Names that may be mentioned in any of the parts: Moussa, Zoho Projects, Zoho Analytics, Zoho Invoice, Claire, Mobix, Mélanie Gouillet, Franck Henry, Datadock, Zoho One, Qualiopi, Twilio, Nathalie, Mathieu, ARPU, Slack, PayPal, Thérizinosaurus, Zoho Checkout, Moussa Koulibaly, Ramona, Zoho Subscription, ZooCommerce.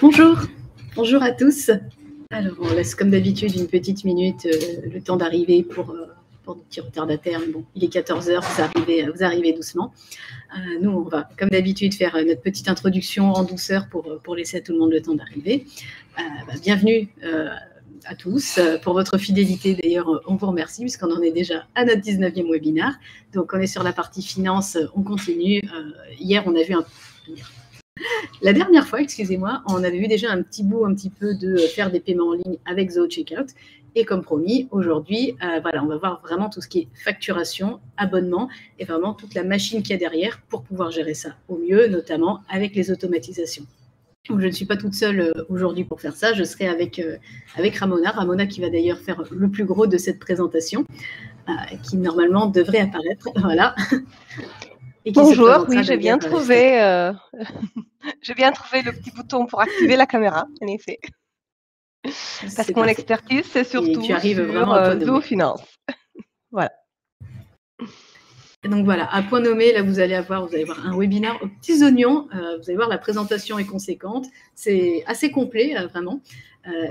Bonjour, bonjour à tous. Alors, on laisse comme d'habitude une petite minute le temps d'arriver pour nos petits retardataires. Bon, il est 14h, vous arrivez doucement. Nous, on va comme d'habitude faire notre petite introduction en douceur pour laisser à tout le monde le temps d'arriver. Bienvenue à tous. Pour votre fidélité, d'ailleurs, on vous remercie puisqu'on en est déjà à notre 19e webinaire. Donc, on est sur la partie finance, on continue. Hier, on a vu la dernière fois, excusez-moi, on avait vu déjà un petit bout, un petit peu de faire des paiements en ligne avec Zoho Checkout. Et comme promis, aujourd'hui, voilà, on va voir vraiment tout ce qui est facturation, abonnement et vraiment toute la machine qu'il y a derrière pour pouvoir gérer ça au mieux, notamment avec les automatisations. Donc, je ne suis pas toute seule aujourd'hui pour faire ça. Je serai avec Ramona. Ramona qui va d'ailleurs faire le plus gros de cette présentation, qui normalement devrait apparaître. Voilà. Bonjour, oui, j'ai bien trouvé. J'ai bien trouvé le petit bouton pour activer la caméra, en effet. Parce que mon expertise, c'est surtout sur Zoho Finance. Voilà. Donc voilà, à point nommé, là, vous allez voir un webinaire aux petits oignons. Vous allez voir, la présentation est conséquente. C'est assez complet, vraiment.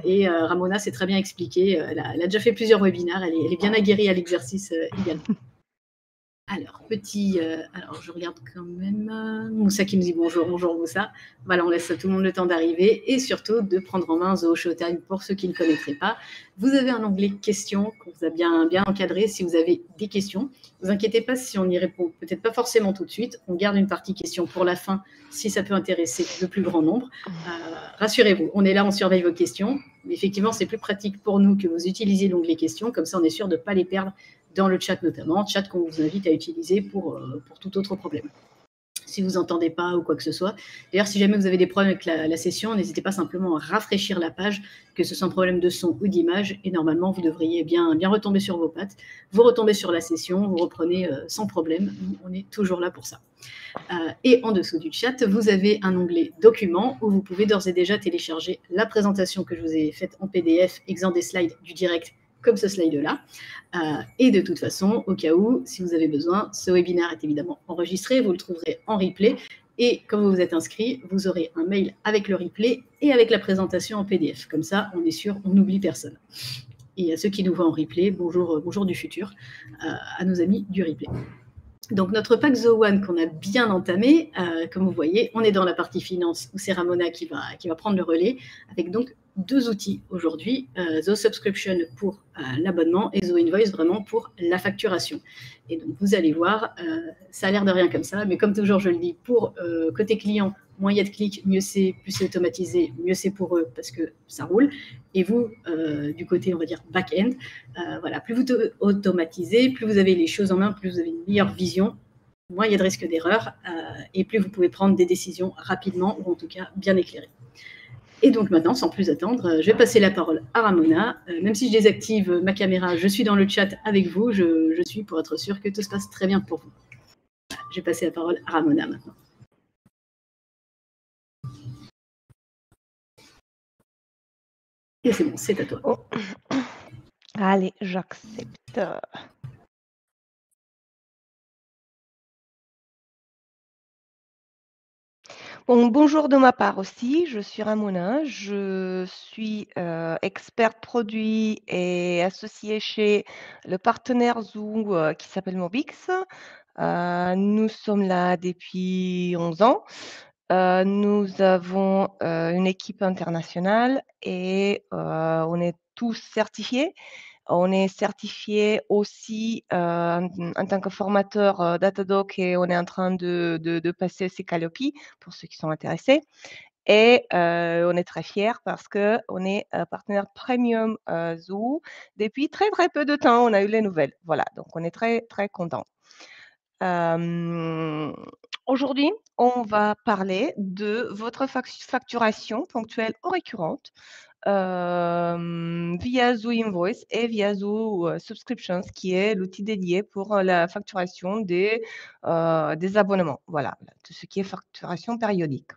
Et Ramona s'est très bien expliquée. Elle a déjà fait plusieurs webinaires. Elle est bien aguerrie à l'exercice également. Alors, alors je regarde quand même Moussa qui me dit bonjour, bonjour Moussa. Voilà, on laisse à tout le monde le temps d'arriver et surtout de prendre en main Zoho Showtime pour ceux qui ne connaîtraient pas. Vous avez un onglet questions qu'on vous a bien encadré. Si vous avez des questions, ne vous inquiétez pas si on n'y répond peut-être pas forcément tout de suite. On garde une partie questions pour la fin si ça peut intéresser le plus grand nombre. Rassurez-vous, on est là, on surveille vos questions. Mais effectivement, c'est plus pratique pour nous que vous utilisiez l'onglet questions. Comme ça, on est sûr de ne pas les perdre dans le chat notamment, chat qu'on vous invite à utiliser pour tout autre problème. Si vous n'entendez pas ou quoi que ce soit. D'ailleurs, si jamais vous avez des problèmes avec la session, n'hésitez pas simplement à rafraîchir la page, que ce soit un problème de son ou d'image, et normalement, vous devriez bien retomber sur vos pattes. Vous retombez sur la session, vous reprenez sans problème. On est toujours là pour ça. Et en dessous du chat, vous avez un onglet documents où vous pouvez d'ores et déjà télécharger la présentation que je vous ai faite en PDF, exempt des slides du direct, comme ce slide-là. Et de toute façon, au cas où, si vous avez besoin, ce webinaire est évidemment enregistré. Vous le trouverez en replay. Et quand vous vous êtes inscrit, vous aurez un mail avec le replay et avec la présentation en PDF. Comme ça, on est sûr, on n'oublie personne. Et à ceux qui nous voient en replay, bonjour, bonjour du futur, à nos amis du replay. Donc, notre pack Zoho One qu'on a bien entamé, comme vous voyez, on est dans la partie finance où c'est Ramona qui va prendre le relais avec donc deux outils aujourd'hui, Zoho Subscription pour l'abonnement et Zoho Invoice vraiment pour la facturation. Et donc, vous allez voir, ça a l'air de rien comme ça, mais comme toujours, je le dis, pour côté client, moins il y a de clics, mieux c'est, plus c'est automatisé, mieux c'est pour eux parce que ça roule. Et vous, du côté, on va dire, back-end, voilà, plus vous automatisez, plus vous avez les choses en main, plus vous avez une meilleure vision, moins il y a de risque d'erreur et plus vous pouvez prendre des décisions rapidement ou en tout cas bien éclairées. Et donc maintenant, sans plus attendre, je vais passer la parole à Ramona. Même si je désactive ma caméra, je suis dans le chat avec vous. Je suis pour être sûre que tout se passe très bien pour vous. Je vais passer la parole à Ramona maintenant. Et c'est bon, c'est à toi. Oh. Allez, j'accepte. Bon, bonjour de ma part aussi, je suis Ramona, je suis experte produit et associée chez le partenaire Zoho qui s'appelle Mobix. Nous sommes là depuis 11 ans. Nous avons une équipe internationale et on est tous certifiés. On est certifié aussi en tant que formateur Datadock et on est en train de passer ces Qualiopi pour ceux qui sont intéressés. Et on est très fiers parce qu'on est partenaire premium Zoho depuis très, très peu de temps. On a eu les nouvelles. Voilà, donc on est très, très contents. Aujourd'hui, on va parler de votre facturation ponctuelle ou récurrente. Via Zoho Invoice et via Zoho Subscriptions, qui est l'outil dédié pour la facturation des abonnements. Voilà, tout ce qui est facturation périodique.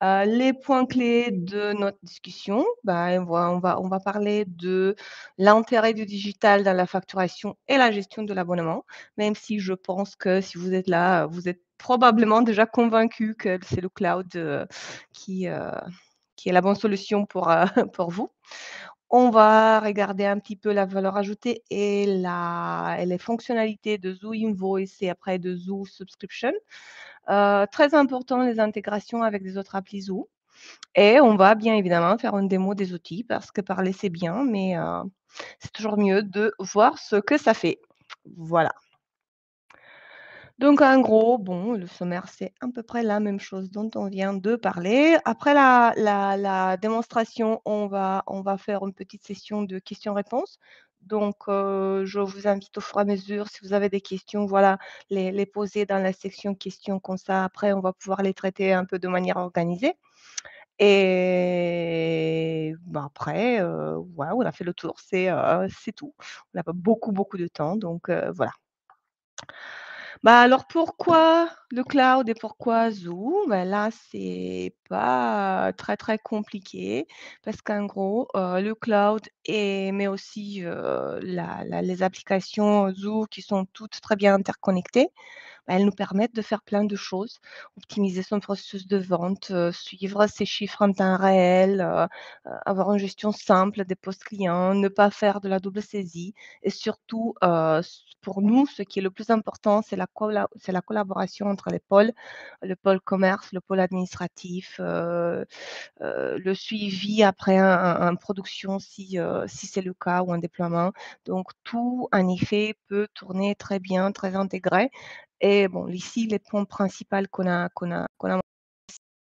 Les points clés de notre discussion, on va parler de l'intérêt du digital dans la facturation et la gestion de l'abonnement, même si je pense que si vous êtes là, vous êtes probablement déjà convaincus que c'est le cloud qui est la bonne solution pour vous. On va regarder un petit peu la valeur ajoutée et, les fonctionnalités de Zoho Invoice et après de Zoho Subscription. Très important, les intégrations avec les autres applis Zoho. Et on va bien évidemment faire une démo des outils parce que parler, c'est bien, mais c'est toujours mieux de voir ce que ça fait. Voilà. Donc, en gros, bon, le sommaire, c'est à peu près la même chose dont on vient de parler. Après la démonstration, on va faire une petite session de questions-réponses. Donc, je vous invite au fur et à mesure, si vous avez des questions, voilà, les poser dans la section questions comme ça. Après, on va pouvoir les traiter un peu de manière organisée. Et ben après, voilà, on a fait le tour, c'est tout. On n'a pas beaucoup de temps, donc voilà. Bah alors, pourquoi le cloud et pourquoi Zoho? Ben là, c'est pas très compliqué parce qu'en gros, le cloud, mais aussi les applications Zoho qui sont toutes très bien interconnectées, ben elles nous permettent de faire plein de choses, optimiser son processus de vente, suivre ses chiffres en temps réel, avoir une gestion simple des postes clients, ne pas faire de la double saisie et surtout, pour nous, ce qui est le plus important, c'est la collaboration entre les pôles, le pôle commerce, le pôle administratif, le suivi après en production si c'est le cas ou en déploiement. Donc, tout, en effet, peut tourner très bien, très intégré. Et bon, ici, les points principaux qu'on a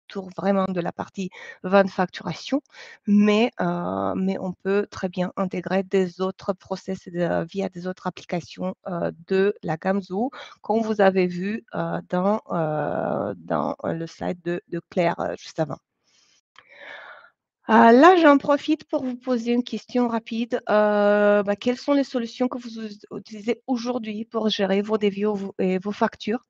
tournent vraiment de la partie vente facturation, mais on peut très bien intégrer des autres process via des autres applications de la gamme Zoho, comme vous avez vu dans le slide de Claire juste avant. Là, j'en profite pour vous poser une question rapide. Quelles sont les solutions que vous utilisez aujourd'hui pour gérer vos devis et vos factures?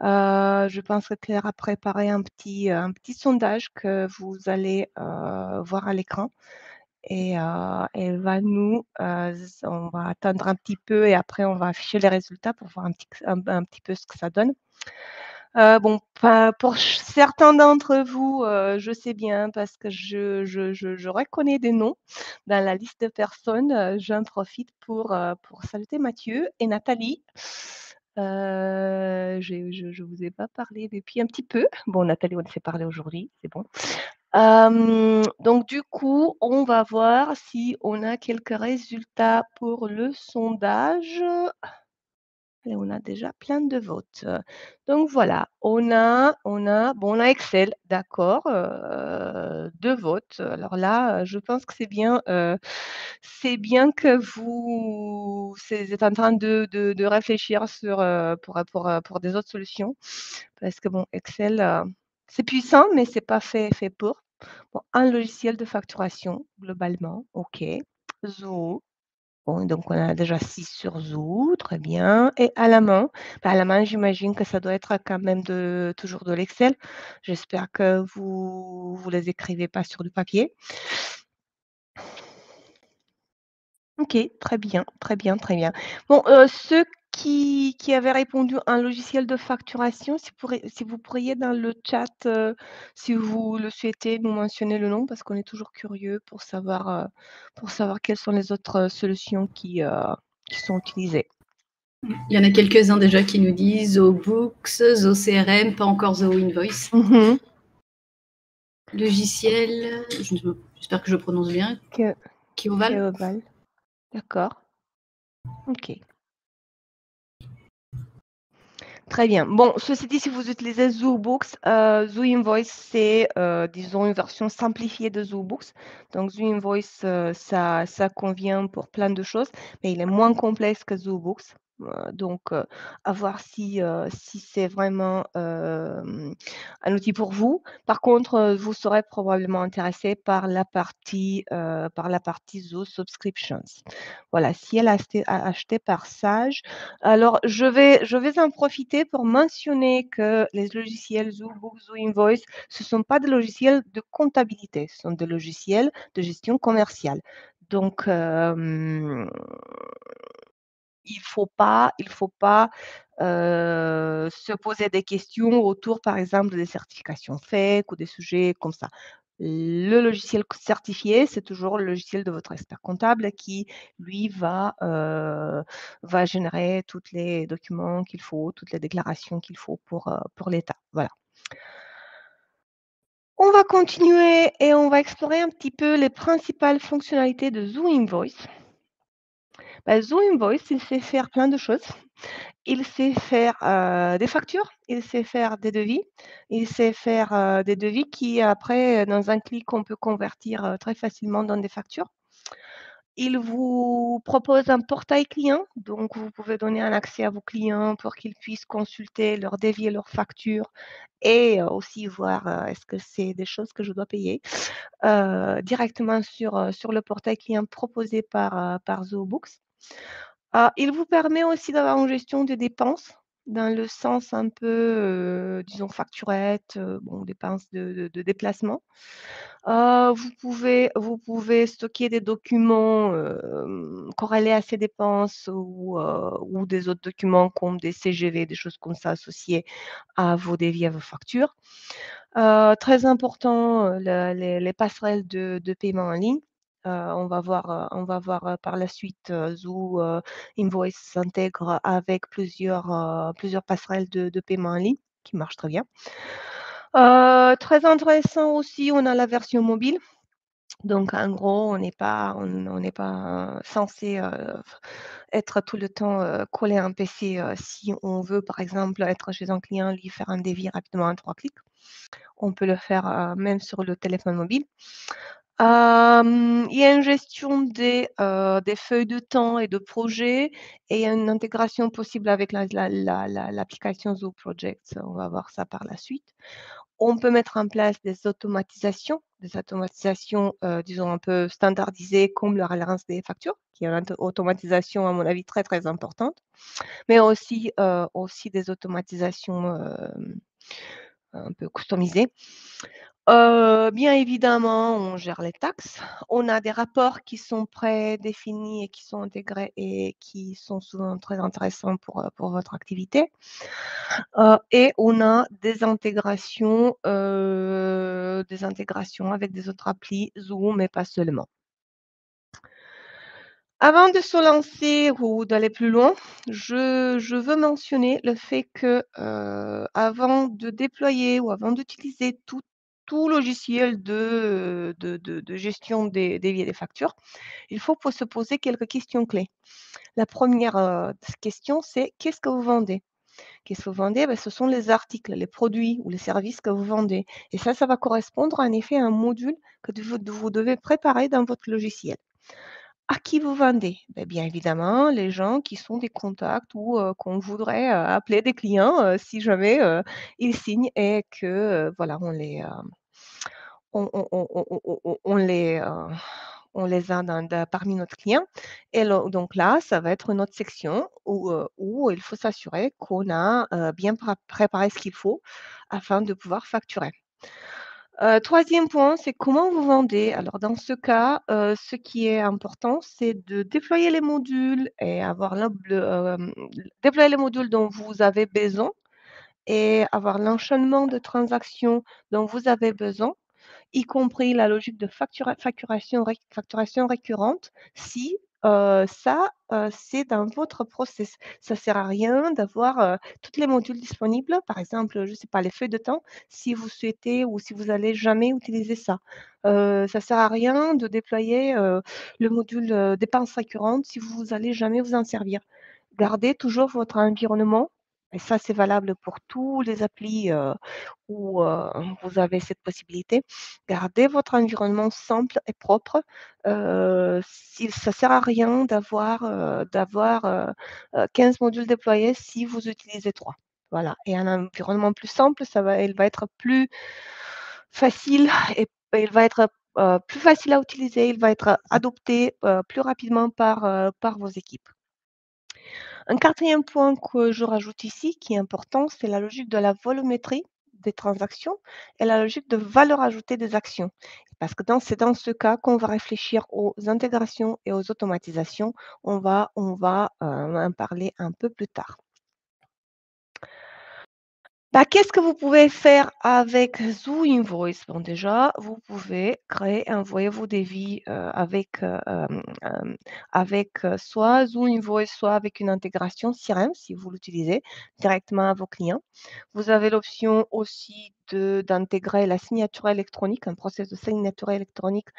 Je pense que Claire a préparé un petit sondage que vous allez voir à l'écran. Et on va attendre un petit peu et après, on va afficher les résultats pour voir un petit peu ce que ça donne. Pour certains d'entre vous, je sais bien parce que je reconnais des noms dans la liste de personnes. J'en profite pour saluer Mathieu et Nathalie. Je vous ai pas parlé depuis un petit peu. Bon, Nathalie, on s'est parlé aujourd'hui, c'est bon. Donc, du coup, on va voir si on a quelques résultats pour le sondage. Allez, on a déjà plein de votes. Donc voilà, on a Excel, d'accord, 2 votes. Alors là, je pense que c'est bien que vous êtes en train de réfléchir pour des autres solutions, parce que bon, Excel, c'est puissant, mais c'est pas fait pour. Bon, un logiciel de facturation globalement, ok. Zoho. Bon, donc, on a déjà 6 sur Zoho, très bien. Et à la main, j'imagine que ça doit être quand même toujours de l'Excel. J'espère que vous ne les écrivez pas sur du papier. Ok, très bien. Bon, ceux qui avaient répondu à un logiciel de facturation, si vous pourriez dans le chat, si vous le souhaitez, nous mentionner le nom parce qu'on est toujours curieux pour savoir quelles sont les autres solutions qui sont utilisées. Il y en a quelques-uns déjà qui nous disent Zoho Books, Zoho CRM, pas encore Zoho Invoice. Logiciel, j'espère que je prononce bien. Qualiopi. D'accord. Ok. Très bien. Bon, ceci dit, si vous utilisez Zoho Books, Zoho Invoice, c'est, disons, une version simplifiée de Zoho Books. Donc, Zoho Invoice, ça convient pour plein de choses, mais il est moins complexe que Zoho Books. Donc, à voir si c'est vraiment un outil pour vous. Par contre, vous serez probablement intéressé par la partie Zoho Subscriptions. Voilà, si elle a acheté par Sage. Alors, je vais en profiter pour mentionner que les logiciels Zoho Books, Zoho Invoice, ce ne sont pas des logiciels de comptabilité, ce sont des logiciels de gestion commerciale. Donc, il ne faut pas se poser des questions autour, par exemple, des certifications fake ou des sujets comme ça. Le logiciel certifié, c'est toujours le logiciel de votre expert comptable qui, lui, va générer tous les documents qu'il faut, toutes les déclarations qu'il faut pour l'État. Voilà. On va continuer et on va explorer un petit peu les principales fonctionnalités de Zoho Invoice. Ben, Zoho Invoice, il sait faire plein de choses. Il sait faire des factures, il sait faire des devis, il sait faire des devis qui, après, dans un clic, on peut convertir très facilement dans des factures. Il vous propose un portail client, donc vous pouvez donner un accès à vos clients pour qu'ils puissent consulter leurs devis et leurs factures et aussi voir est-ce que c'est des choses que je dois payer directement sur le portail client proposé par Zoho Books. Il vous permet aussi d'avoir une gestion des dépenses dans le sens un peu, disons, facturette, dépenses de déplacement. Vous pouvez stocker des documents corrélés à ces dépenses ou des autres documents comme des CGV, des choses comme ça associées à vos devis, à vos factures. Très important, les passerelles de paiement en ligne. On va voir par la suite Zoho Invoice s'intègre avec plusieurs passerelles de paiement en ligne qui marchent très bien. Très intéressant aussi, on a la version mobile. Donc, en gros, on n'est pas censé être tout le temps collé à un PC si on veut, par exemple, être chez un client, lui faire un devis rapidement en 3 clics. On peut le faire même sur le téléphone mobile. Il y a une gestion des feuilles de temps et de projets et il y a une intégration possible avec l'application Zoho Projects. On va voir ça par la suite. On peut mettre en place des automatisations, disons, un peu standardisées comme la relance des factures, qui est une automatisation, à mon avis, très, très importante, mais aussi des automatisations un peu customisées. Bien évidemment, on gère les taxes. On a des rapports qui sont prédéfinis et qui sont intégrés et qui sont souvent très intéressants pour votre activité. Et on a des intégrations avec des autres applis Zoho, mais pas seulement. Avant de se lancer ou d'aller plus loin, je veux mentionner le fait que avant de déployer ou avant d'utiliser tout logiciel de gestion des devis et des factures, il faut se poser quelques questions clés. La première question, c'est qu'est-ce que vous vendez? Qu'est-ce que vous vendez? Ce sont les articles, les produits ou les services que vous vendez. Et ça va correspondre en effet à un module que vous devez préparer dans votre logiciel. À qui vous vendez? Bien évidemment, les gens qui sont des contacts ou qu'on voudrait appeler des clients si jamais ils signent et que voilà, on les a parmi notre client. Et donc là, ça va être une autre section où il faut s'assurer qu'on a bien préparé ce qu'il faut afin de pouvoir facturer. Troisième point, c'est comment vous vendez. Alors, dans ce cas, ce qui est important, c'est de déployer les modules et avoir déployer les modules dont vous avez besoin et avoir l'enchaînement de transactions dont vous avez besoin, y compris la logique de facturation récurrente, si c'est dans votre process. Ça ne sert à rien d'avoir toutes les modules disponibles, par exemple, je ne sais pas, les feuilles de temps, si vous souhaitez ou si vous n'allez jamais utiliser ça. Ça ne sert à rien de déployer le module dépenses récurrentes si vous n'allez jamais vous en servir. Gardez toujours votre environnement, et ça c'est valable pour tous les applis où vous avez cette possibilité. Gardez votre environnement simple et propre. Ça ne sert à rien d'avoir 15 modules déployés si vous utilisez 3. Voilà. Et un environnement plus simple, il va être plus facile et il va être plus facile à utiliser, il va être adopté plus rapidement par vos équipes. Un quatrième point que je rajoute ici, qui est important, c'est la logique de la volumétrie des transactions et la logique de valeur ajoutée des actions. Parce que c'est dans ce cas qu'on va réfléchir aux intégrations et aux automatisations. On va en parler un peu plus tard. Qu'est-ce que vous pouvez faire avec Zoho Invoice? Bon, déjà, vous pouvez créer, envoyer vos devis avec soit Zoho Invoice, soit avec une intégration CRM, si vous l'utilisez directement à vos clients. Vous avez l'option aussi d'intégrer la signature électronique, un processus de signature électronique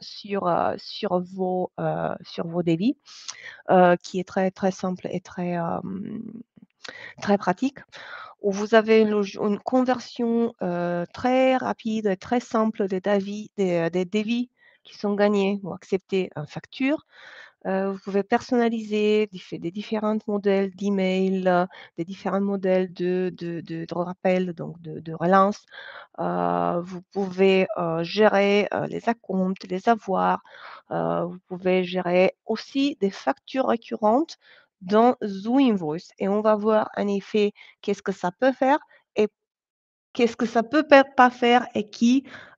sur vos devis, qui est très, très simple et très... très pratique, où vous avez une conversion très rapide et très simple des devis qui sont gagnés ou acceptés en facture. Vous pouvez personnaliser des différents modèles d'email, des différents modèles de rappel, donc de relance. Vous pouvez gérer les acomptes, les avoirs. Vous pouvez gérer aussi des factures récurrentes dans Zoho Invoice, et on va voir en effet qu'est-ce que ça peut faire et qu'est-ce que ça ne peut pas faire et qui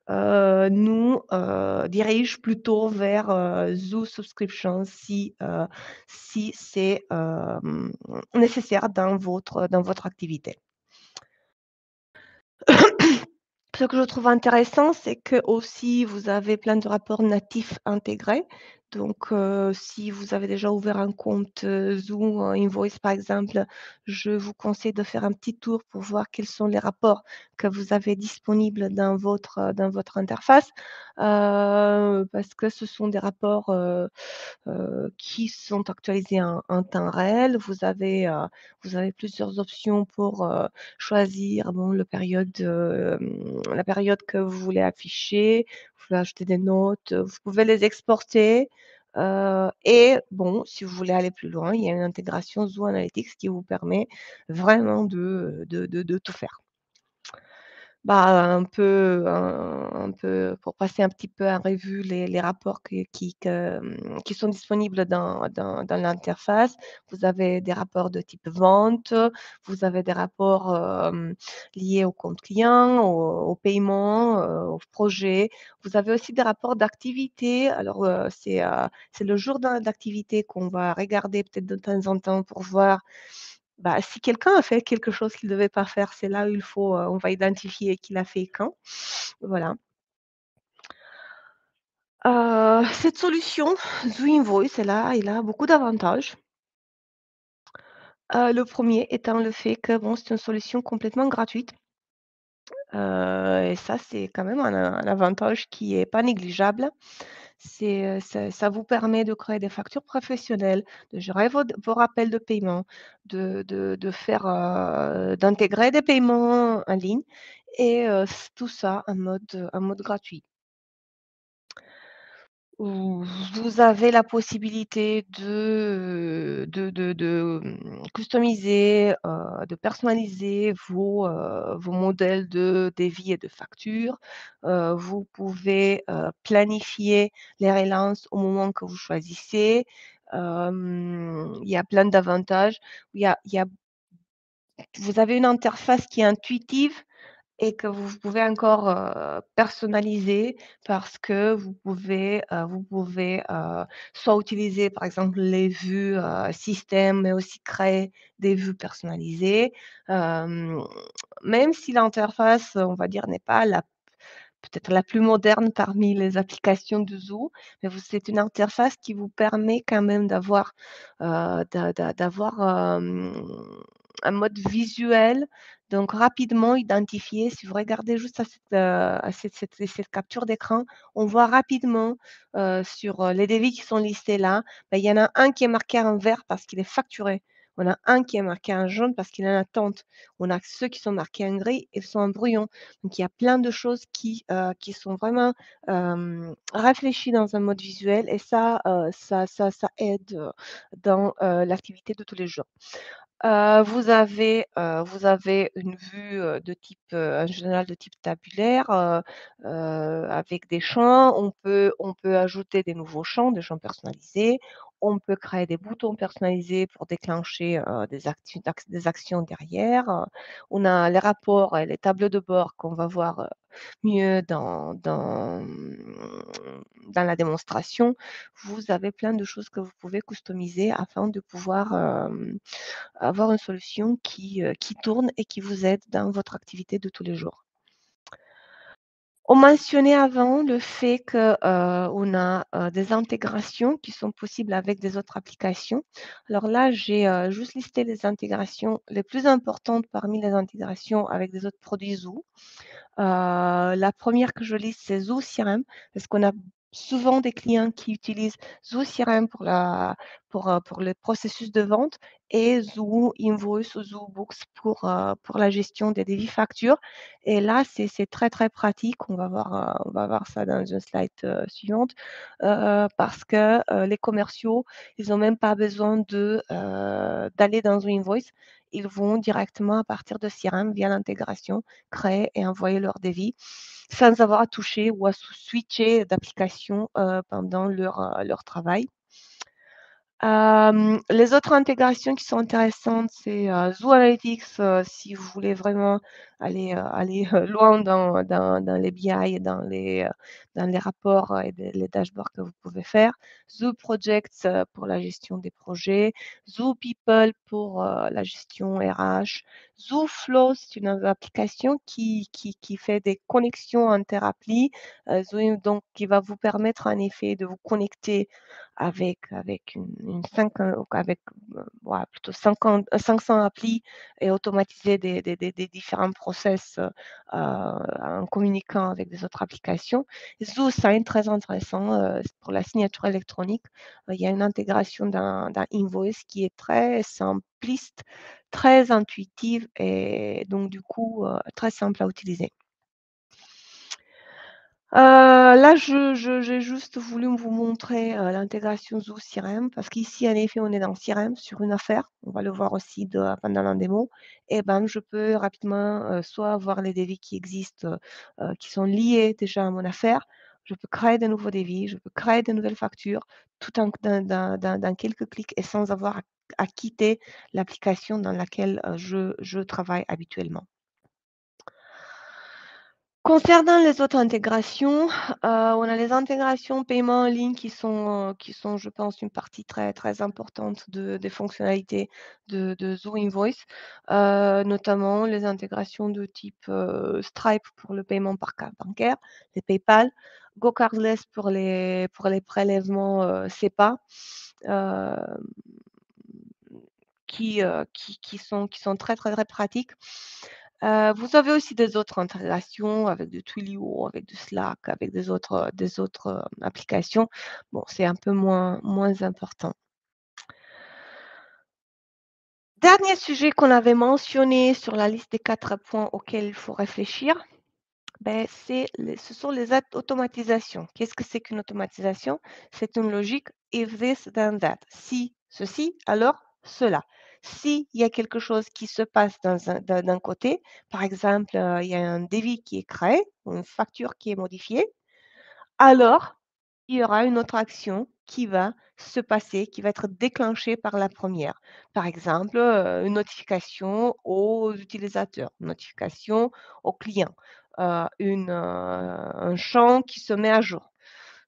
nous dirige plutôt vers Zoho Subscription si c'est nécessaire dans votre activité. Ce que je trouve intéressant, c'est que aussi vous avez plein de rapports natifs intégrés. Donc, si vous avez déjà ouvert un compte Zoho Invoice, par exemple, je vous conseille de faire un petit tour pour voir quels sont les rapports que vous avez disponibles dans votre interface, parce que ce sont des rapports qui sont actualisés en temps réel. Vous avez plusieurs options pour choisir la période que vous voulez afficher. Vous pouvez ajouter des notes, vous pouvez les exporter. Et bon, si vous voulez aller plus loin, il y a une intégration Zoho Analytics qui vous permet vraiment de tout faire. Un peu pour passer un petit peu en revue les rapports qui sont disponibles dans l'interface. Vous avez des rapports de type vente, vous avez des rapports liés au compte client, au paiement, au projet. Vous avez aussi des rapports d'activité. Alors, c'est le jour d'activité qu'on va regarder peut-être de temps en temps pour voir si quelqu'un a fait quelque chose qu'il ne devait pas faire, c'est là où on va identifier qu'il a fait quand. Voilà. Cette solution, Zoho Invoice, elle a beaucoup d'avantages. Le premier étant le fait que c'est une solution complètement gratuite. Et ça, c'est quand même un avantage qui n'est pas négligeable. Ça vous permet de créer des factures professionnelles, de gérer vos rappels de paiement, d'intégrer des paiements en ligne et tout ça en mode gratuit. Vous avez la possibilité de customiser, de personnaliser vos modèles de devis et de factures. Vous pouvez planifier les relances au moment que vous choisissez. Il y a plein d'avantages. Vous avez une interface qui est intuitive et que vous pouvez encore personnaliser parce que vous pouvez soit utiliser, par exemple, les vues système, mais aussi créer des vues personnalisées. Même si l'interface, on va dire, n'est pas peut-être la plus moderne parmi les applications de Zoho, mais c'est une interface qui vous permet quand même d'avoir un mode visuel, donc rapidement identifié. Si vous regardez juste à cette capture d'écran, on voit rapidement sur les devis qui sont listés là, il y en a un qui est marqué en vert parce qu'il est facturé. On a un qui est marqué en jaune parce qu'il est en attente. On a ceux qui sont marqués en gris et sont en brouillon. Donc, il y a plein de choses qui sont vraiment réfléchies dans un mode visuel et ça aide dans l'activité de tous les jours. Vous avez une vue de type, en général de type tabulaire, avec des champs. On peut ajouter des nouveaux champs, des champs personnalisés. on peut créer des boutons personnalisés pour déclencher des actions derrière. On a les rapports et les tableaux de bord qu'on va voir mieux dans la démonstration. Vous avez plein de choses que vous pouvez customiser afin de pouvoir avoir une solution qui tourne et qui vous aide dans votre activité de tous les jours. On mentionnait avant le fait qu'on a des intégrations qui sont possibles avec des autres applications. Alors là, j'ai juste listé les intégrations les plus importantes parmi les intégrations avec des autres produits Zoho. La première que je liste, c'est Zoho CRM, parce qu'on a souvent des clients qui utilisent Zoho CRM pour le processus de vente et Zoho Invoice ou Zoho Books pour la gestion des devis factures. Et là, c'est très, très pratique. On va voir ça dans une slide suivante parce que les commerciaux, ils n'ont même pas besoin d'aller dans Zoho Invoice. Ils vont directement à partir de CRM via l'intégration créer et envoyer leur devis sans avoir à toucher ou à switcher d'application pendant leur travail. Les autres intégrations qui sont intéressantes, c'est Zoho Analytics, si vous voulez vraiment aller loin dans les BI et dans les rapports et les dashboards que vous pouvez faire. Zoho Projects pour la gestion des projets. Zoho People pour la gestion RH. Zoho Flow, c'est une application qui fait des connexions inter-applis, donc qui va vous permettre en effet de vous connecter avec 500 applis et automatiser des différents process en communiquant avec des autres applications. ZooSign, très intéressant pour la signature électronique. Il y a une intégration d'un Invoice qui est très simpliste, très intuitive et donc du coup très simple à utiliser. Là, j'ai juste voulu vous montrer l'intégration Zoho CRM parce qu'ici, en effet, on est dans CRM sur une affaire. On va le voir aussi pendant la démo. Et ben, je peux rapidement soit voir les devis qui existent, qui sont liés déjà à mon affaire. Je peux créer de nouveaux devis, je peux créer de nouvelles factures tout en dans quelques clics et sans avoir à quitter l'application dans laquelle je travaille habituellement. Concernant les autres intégrations, on a les intégrations paiement en ligne qui sont, je pense, une partie très, très importante des fonctionnalités de Zoho Invoice, notamment les intégrations de type Stripe pour le paiement par carte bancaire, les PayPal, GoCardless pour les prélèvements SEPA. Qui sont très, très, très pratiques. Vous avez aussi des autres intégrations avec du Twilio, avec du Slack, avec des autres applications. Bon, c'est un peu moins important. Dernier sujet qu'on avait mentionné sur la liste des 4 points auxquels il faut réfléchir, ben, ce sont les automatisations. Qu'est-ce que c'est qu'une automatisation? C'est une logique « if this, then that ». Si ceci, alors cela. S'il y a quelque chose qui se passe d'un côté, par exemple, il y a un devis qui est créé, une facture qui est modifiée, alors il y aura une autre action qui va se passer, qui va être déclenchée par la première. Par exemple, une notification aux utilisateurs, une notification aux clients, un champ qui se met à jour.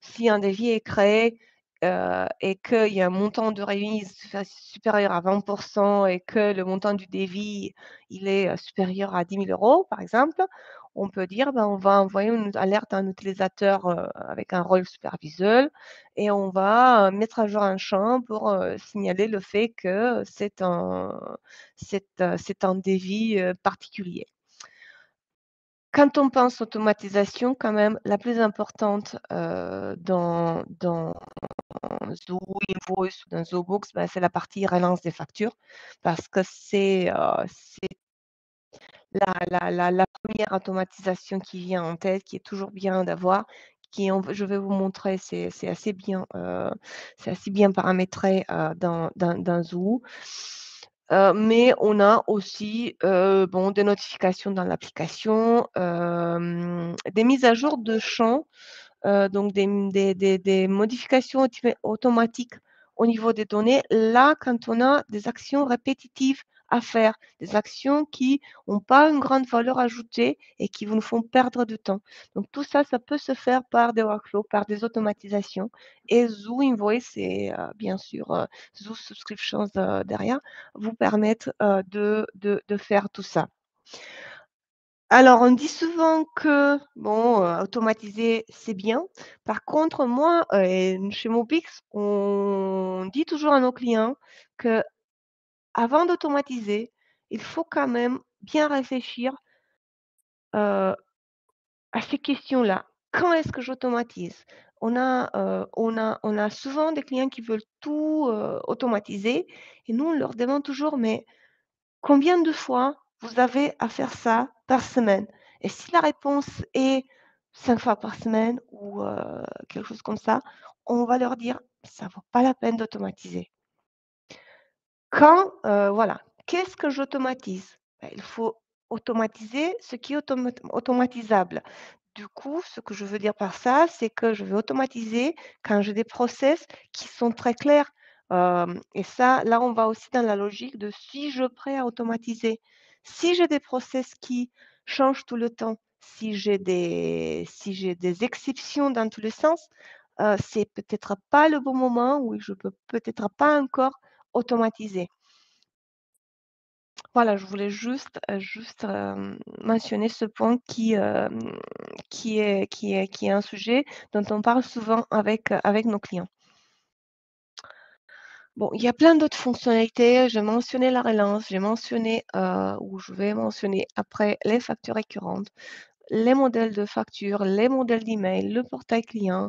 Si un devis est créé, et qu'il y a un montant de réunis supérieur à 20% et que le montant du devis il est supérieur à 10 000 euros, par exemple, on peut dire ben, on va envoyer une alerte à un utilisateur avec un rôle superviseur et on va mettre à jour un champ pour signaler le fait que c'est un devis particulier. Quand on pense automatisation, quand même, la plus importante dans Zoho Invoice ou dans Zoho Books, ben, c'est la partie relance des factures parce que c'est la première automatisation qui vient en tête, qui est toujours bien d'avoir. Je vais vous montrer, c'est assez bien paramétré dans Zoho. Mais on a aussi des notifications dans l'application, des mises à jour de champs, donc des modifications automatiques au niveau des données, là, quand on a des actions répétitives à faire, des actions qui n'ont pas une grande valeur ajoutée et qui nous font perdre du temps. Donc, tout ça, ça peut se faire par des workflows, par des automatisations. Et Zoho Invoice et bien sûr Zoho Subscription derrière vous permettent de faire tout ça. Alors, on dit souvent que, bon, automatiser, c'est bien. Par contre, moi, chez Mobix, on dit toujours à nos clients que avant d'automatiser, il faut quand même bien réfléchir à ces questions-là. Quand est-ce que j'automatise ? On a souvent des clients qui veulent tout automatiser et nous, on leur demande toujours, mais combien de fois vous avez à faire ça par semaine? Et si la réponse est 5 fois par semaine ou quelque chose comme ça, on va leur dire, ça ne vaut pas la peine d'automatiser. Quand, voilà, qu'est-ce que j'automatise? Il faut automatiser ce qui est automatisable. Du coup, ce que je veux dire par ça, c'est que je vais automatiser quand j'ai des process qui sont très clairs. Et ça, là, on va aussi dans la logique de si je prêt à automatiser. Si j'ai des process qui changent tout le temps, si j'ai des exceptions dans tous les sens, c'est peut-être pas le bon moment où je peux peut-être pas encore automatiser. Voilà, je voulais juste mentionner ce point qui est un sujet dont on parle souvent avec nos clients. Bon, il y a plein d'autres fonctionnalités. J'ai mentionné la relance, j'ai mentionné, ou je vais mentionner après, les factures récurrentes, les modèles de factures, les modèles d'email, le portail client.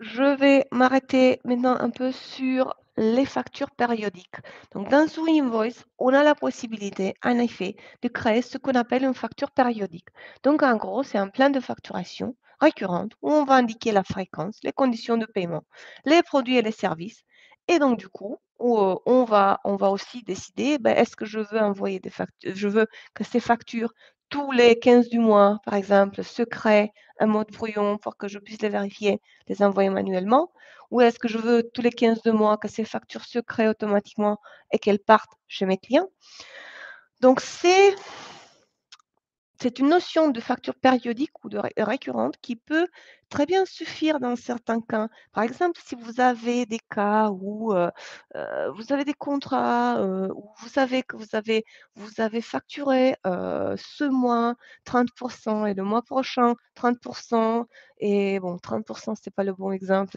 Je vais m'arrêter maintenant un peu sur les factures périodiques. Donc, dans Zoho Invoice, on a la possibilité, en effet, de créer ce qu'on appelle une facture périodique. Donc, en gros, c'est un plan de facturation récurrente où on va indiquer la fréquence, les conditions de paiement, les produits et les services. Et donc, du coup, on va aussi décider, ben, est-ce que je veux envoyer des factures, je veux que ces factures, tous les 15 du mois, par exemple, se créent un mode brouillon pour que je puisse les vérifier, les envoyer manuellement, ou est-ce que je veux tous les 15 du mois que ces factures se créent automatiquement et qu'elles partent chez mes clients. Donc, c'est une notion de facture périodique ou de récurrente qui peut très bien suffire dans certains cas. Par exemple, si vous avez des cas où vous avez des contrats, où vous savez que vous avez facturé ce mois 30% et le mois prochain 30%. Et bon, 30%, ce n'est pas le bon exemple.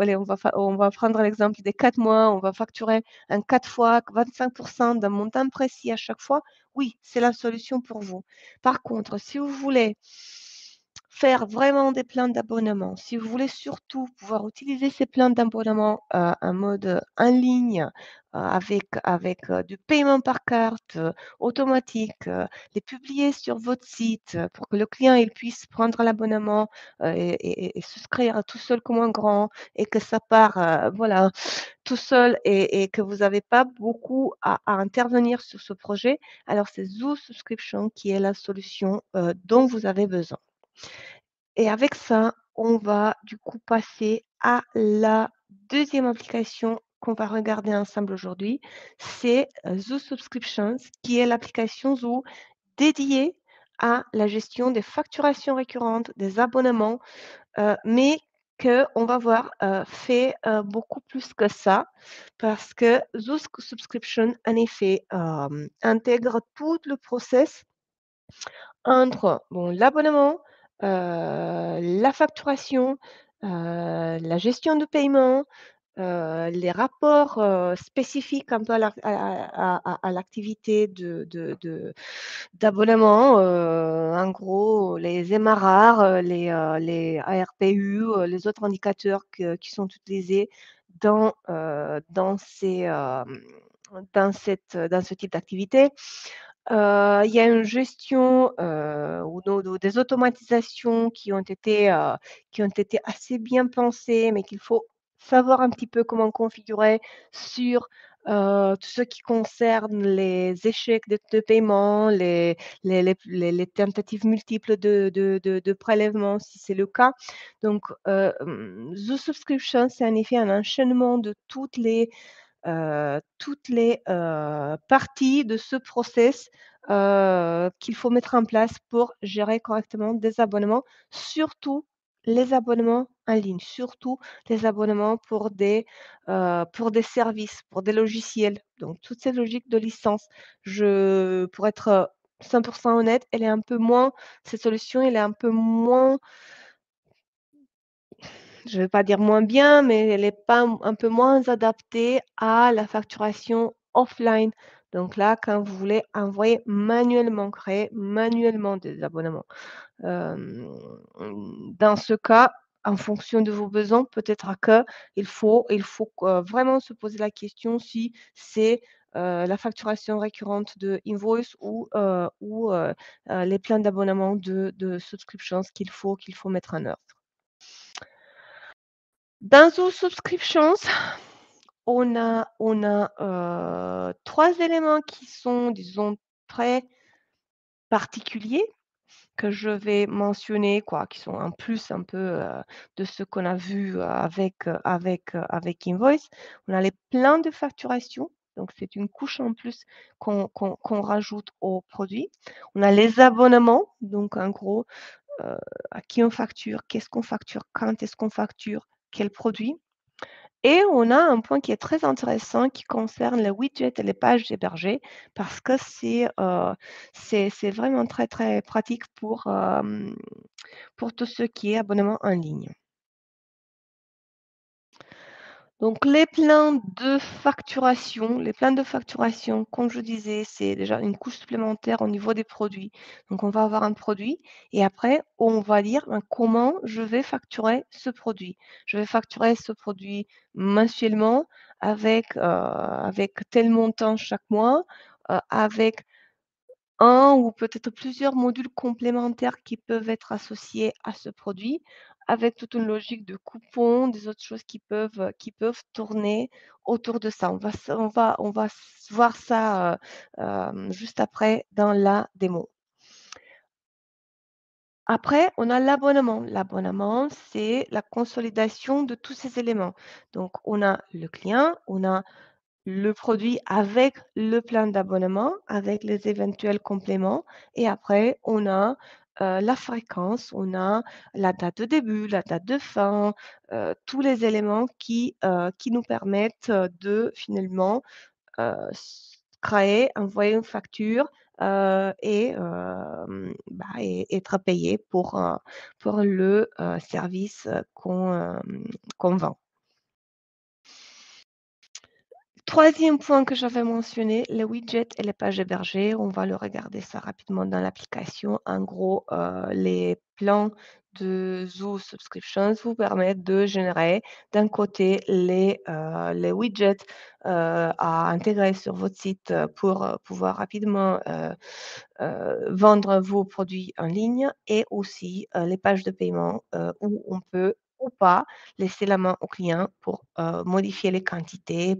Allez, on va prendre l'exemple des 4 mois. On va facturer en 4 fois 25% d'un montant précis à chaque fois. Oui, c'est la solution pour vous. Par contre, si vous voulez faire vraiment des plans d'abonnement, si vous voulez surtout pouvoir utiliser ces plans d'abonnement en mode en ligne, avec du paiement par carte automatique, les publier sur votre site pour que le client il puisse prendre l'abonnement et souscrire tout seul comme un grand et que ça part voilà, tout seul et que vous n'avez pas beaucoup à intervenir sur ce projet, alors c'est Zoho Subscription qui est la solution dont vous avez besoin. Et avec ça, on va du coup passer à la deuxième application qu'on va regarder ensemble aujourd'hui. C'est Zoho Subscriptions, qui est l'application Zoho dédiée à la gestion des facturations récurrentes, des abonnements, mais qu'on va voir fait beaucoup plus que ça, parce que Zoho Subscription, en effet, intègre tout le process entre bon, l'abonnement, la facturation, la gestion de paiement, les rapports spécifiques un peu à l'activité d'abonnement, en gros les MRR, les ARPU, les autres indicateurs qui sont utilisés dans ce type d'activité. Il y a une gestion ou des automatisations qui ont été assez bien pensées, mais qu'il faut savoir un petit peu comment configurer sur tout ce qui concerne les échecs de paiement, les tentatives multiples de prélèvement, si c'est le cas. Donc, Zoho Subscription, c'est en effet un enchaînement de toutes les parties de ce process qu'il faut mettre en place pour gérer correctement des abonnements, surtout les abonnements en ligne, surtout les abonnements pour des services, pour des logiciels. Donc, toutes ces logiques de licence, pour être 100% honnête, cette solution est un peu moins, je ne vais pas dire moins bien, mais elle est un peu moins adaptée à la facturation offline. Donc là, quand vous voulez envoyer manuellement, créer manuellement des abonnements. Dans ce cas, en fonction de vos besoins, peut-être qu'il faut vraiment se poser la question si c'est la facturation récurrente de Invoice ou les plans d'abonnement de Subscriptions qu'il faut mettre en œuvre. Dans Zoho Subscriptions, on a trois éléments qui sont, disons, très particuliers que je vais mentionner, qui sont en plus un peu de ce qu'on a vu avec Invoice. On a les plans de facturation, donc c'est une couche en plus qu'on rajoute au produit. On a les abonnements, donc en gros, à qui on facture, qu'est-ce qu'on facture, quand est-ce qu'on facture, quel produit. Et on a un point qui est très intéressant qui concerne les widgets et les pages hébergées, parce que c'est vraiment très, très pratique pour tout ce qui est abonnement en ligne. Donc, les plans de facturation, comme je disais, c'est déjà une couche supplémentaire au niveau des produits. Donc, on va avoir un produit et après, on va dire comment je vais facturer ce produit. Je vais facturer ce produit mensuellement avec tel montant chaque mois, avec un ou peut-être plusieurs modules complémentaires qui peuvent être associés à ce produit, avec toute une logique de coupons, des autres choses qui peuvent tourner autour de ça. On va voir ça juste après dans la démo. Après, on a l'abonnement. L'abonnement, c'est la consolidation de tous ces éléments. Donc, on a le client, on a le produit avec le plan d'abonnement, avec les éventuels compléments. Et après, on a la fréquence, on a la date de début, la date de fin, tous les éléments qui nous permettent de finalement créer, envoyer une facture et être payé pour le service qu'on vend. Troisième point que j'avais mentionné, les widgets et les pages hébergées. On va le regarder ça rapidement dans l'application. En gros, les plans de Zoho Subscriptions vous permettent de générer d'un côté les widgets à intégrer sur votre site pour pouvoir rapidement vendre vos produits en ligne, et aussi les pages de paiement où on peut ou pas laisser la main au client pour modifier les quantités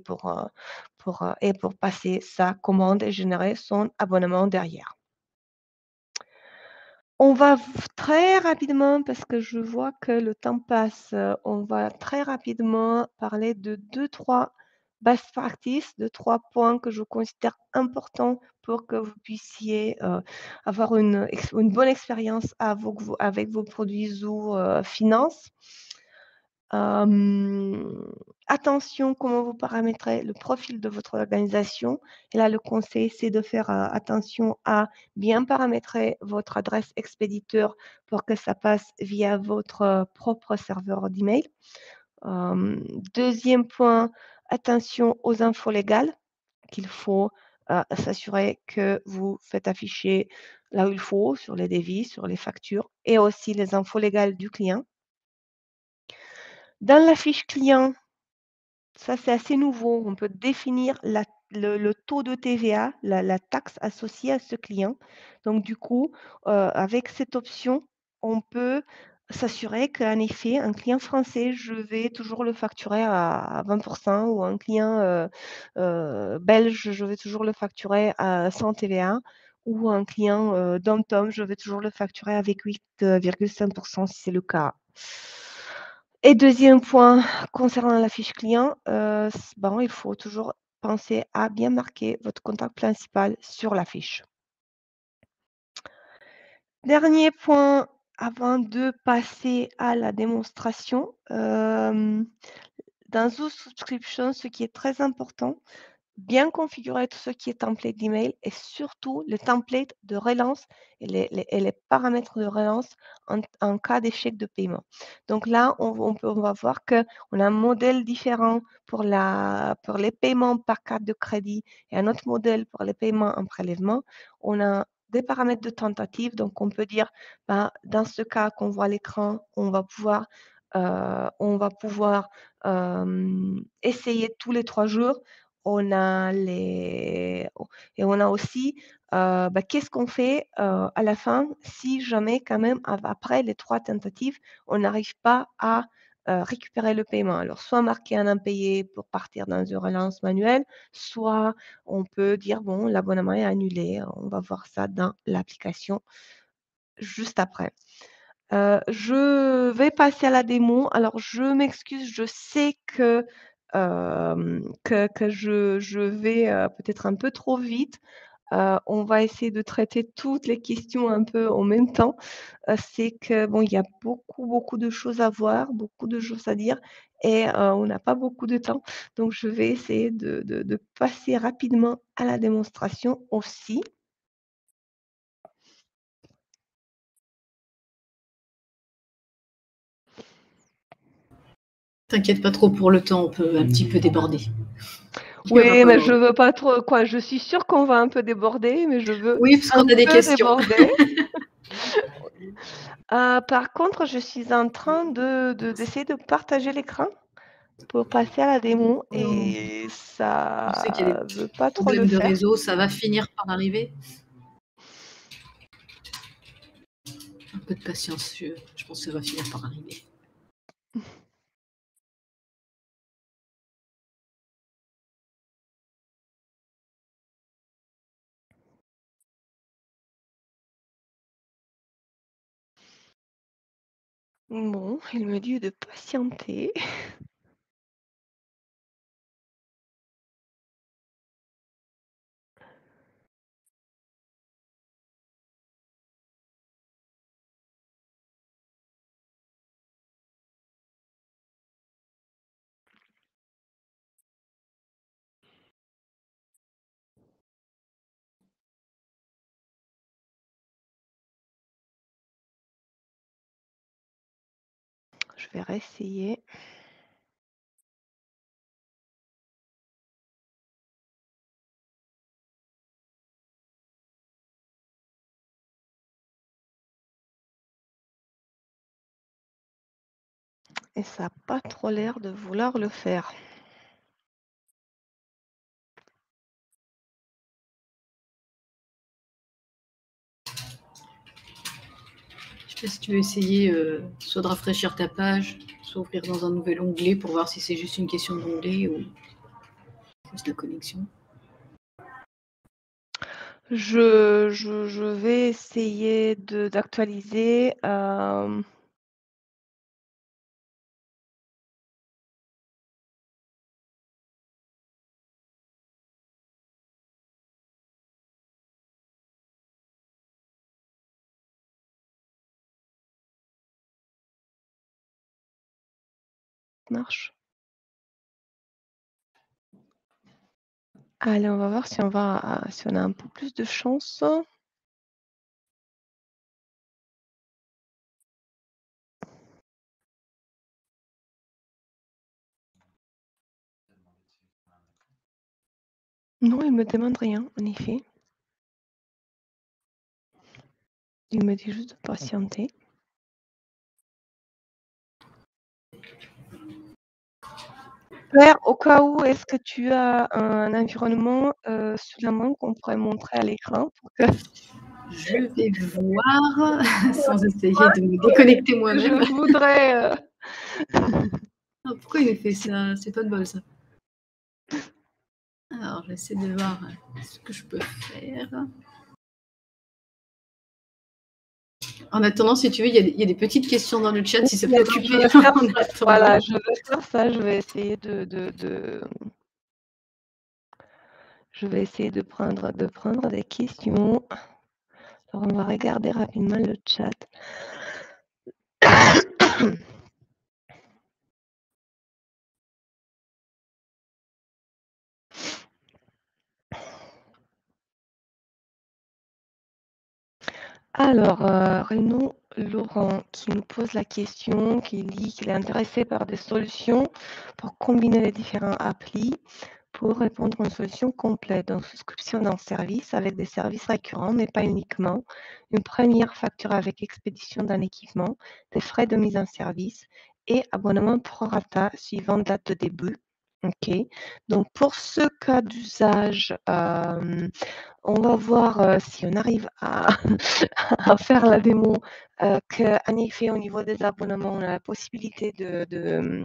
et pour passer sa commande et générer son abonnement derrière. On va très rapidement, parce que je vois que le temps passe, on va très rapidement parler de 2-3 best practices, de 3 points que je considère importants pour que vous puissiez avoir une bonne expérience avec vos produits Zoho Finance. Attention comment vous paramétrez le profil de votre organisation. Et là, le conseil, c'est de faire attention à bien paramétrer votre adresse expéditeur pour que ça passe via votre propre serveur d'email. Deuxième point, attention aux infos légales qu'il faut s'assurer que vous faites afficher là où il faut, sur les devis, sur les factures, et aussi les infos légales du client. Dans la fiche client, ça c'est assez nouveau, on peut définir le taux de TVA, la taxe associée à ce client. Donc du coup, avec cette option, on peut s'assurer qu'en effet, un client français, je vais toujours le facturer à 20% ou un client belge, je vais toujours le facturer à 100 TVA ou un client dom-tom, je vais toujours le facturer avec 8,5% si c'est le cas. Et deuxième point, concernant la fiche client, bon, il faut toujours pensez à bien marquer votre contact principal sur la fiche. Dernier point, avant de passer à la démonstration, dans Zoho Subscription, ce qui est très important, bien configurer tout ce qui est template d'email et surtout les templates de relance et les paramètres de relance en cas d'échec de paiement. Donc là, on va voir qu'on a un modèle différent pour les paiements par carte de crédit et un autre modèle pour les paiements en prélèvement. On a des paramètres de tentative, donc on peut dire, bah, dans ce cas qu'on voit à l'écran, on va pouvoir essayer tous les 3 jours. On a aussi bah, qu'est-ce qu'on fait à la fin si jamais quand même après les 3 tentatives, on n'arrive pas à récupérer le paiement. Alors, soit marquer un impayé pour partir dans une relance manuelle, soit on peut dire, bon, l'abonnement est annulé. On va voir ça dans l'application juste après. Je vais passer à la démo. Alors, je m'excuse, je sais que je vais peut-être un peu trop vite. On va essayer de traiter toutes les questions un peu en même temps. C'est que bon, il y a beaucoup de choses à voir, beaucoup de choses à dire et on n'a pas beaucoup de temps. Donc, je vais essayer de passer rapidement à la démonstration aussi. T'inquiète pas trop pour le temps, on peut un petit peu déborder. Oui, mais je veux pas trop. Quoi, je suis sûre qu'on va un peu déborder, mais je veux. Oui, parce qu'on a des questions. Par contre, je suis en train d'essayer de partager l'écran pour passer à la démo et ça. Je sais qu'il y a des problèmes de réseau, ça va finir par arriver. Un peu de patience, je pense que ça va finir par arriver. Bon, il me dit de patienter. Je vais réessayer. Et ça n'a pas trop l'air de vouloir le faire. Si tu veux essayer soit de rafraîchir ta page, soit ouvrir dans un nouvel onglet pour voir si c'est juste une question d'onglet ou juste la connexion. Je vais essayer d'actualiser. Marche. Allez, on va voir si on a un peu plus de chance. Non, il me demande rien, en effet. Il me dit juste de patienter. Claire, au cas où, est-ce que tu as un environnement sous la main qu'on pourrait montrer à l'écran pour que Je vais voir, sans essayer de me déconnecter moi-même. Je voudrais... Pourquoi il fait ça? C'est pas de bol, ça. Alors, j'essaie de voir ce que je peux faire. En attendant, si tu veux, il y a des petites questions dans le chat, si ça peut occuper. Voilà, je vais faire ça, je vais essayer de... Je vais essayer de prendre des questions. Alors, on va regarder rapidement le chat. Alors, Renaud Laurent qui nous pose la question, qui dit qu'il est intéressé par des solutions pour combiner les différents applis pour répondre à une solution complète, donc souscription d'un service avec des services récurrents, mais pas uniquement, une première facture avec expédition d'un équipement, des frais de mise en service et abonnement prorata suivant date de début. Ok, donc pour ce cas d'usage, on va voir si on arrive à, à faire la démo, qu'en effet, au niveau des abonnements, on a la possibilité de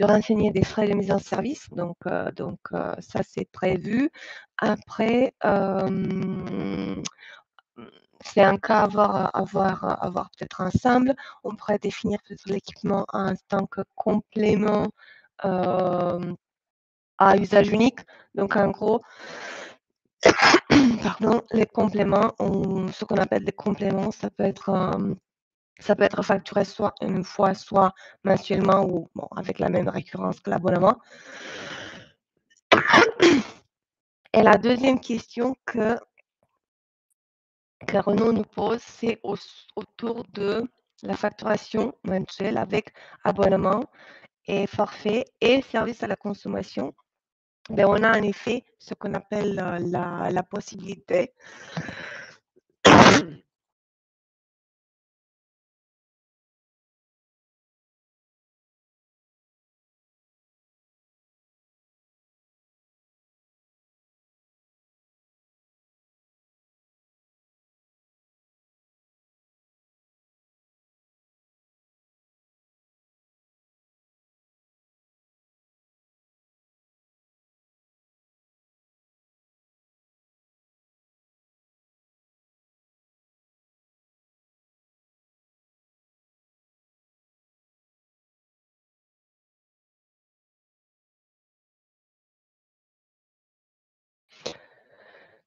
renseigner des frais de mise en service. Donc, ça, c'est prévu. Après, c'est un cas à voir peut-être ensemble. On pourrait définir peut-être l'équipement en tant que complément à usage unique. Donc, en gros, pardon, les compléments, ce qu'on appelle des compléments, ça peut être facturé soit une fois, soit mensuellement ou bon, avec la même récurrence que l'abonnement. Et la deuxième question que Renaud nous pose, c'est autour de la facturation mensuelle avec abonnement et forfait et service à la consommation. Ben, on a en effet ce qu'on appelle la possibilité .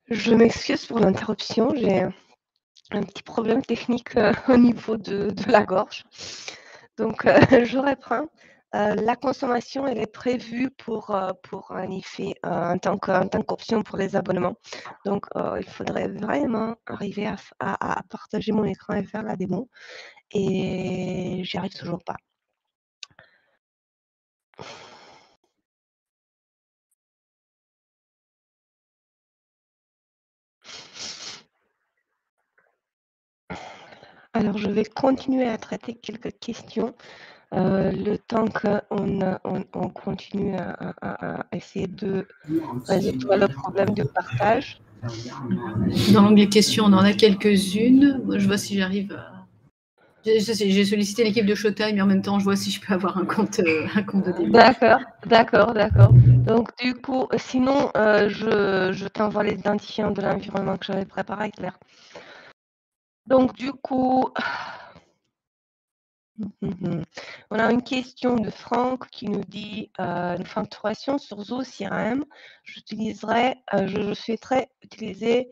Je m'excuse pour l'interruption, j'ai un petit problème technique au niveau de la gorge. Donc, je reprends. La consommation, elle est prévue pour en effet, en tant qu'option pour les abonnements. Donc, il faudrait vraiment arriver à partager mon écran et faire la démo. Et j'y arrive toujours pas. Alors, je vais continuer à traiter quelques questions le temps qu'on continue à essayer de résoudre le problème de partage. Dans l'onglet questions, on en a quelques-unes. Moi, je vois si j'arrive à... J'ai sollicité l'équipe de Showtime, mais en même temps, je vois si je peux avoir un compte de début. D'accord. Donc, du coup, sinon, je t'envoie les identifiants de l'environnement que j'avais préparé, Claire. Donc, du coup, on a une question de Franck qui nous dit une facturation sur Zoho CRM. Je souhaiterais utiliser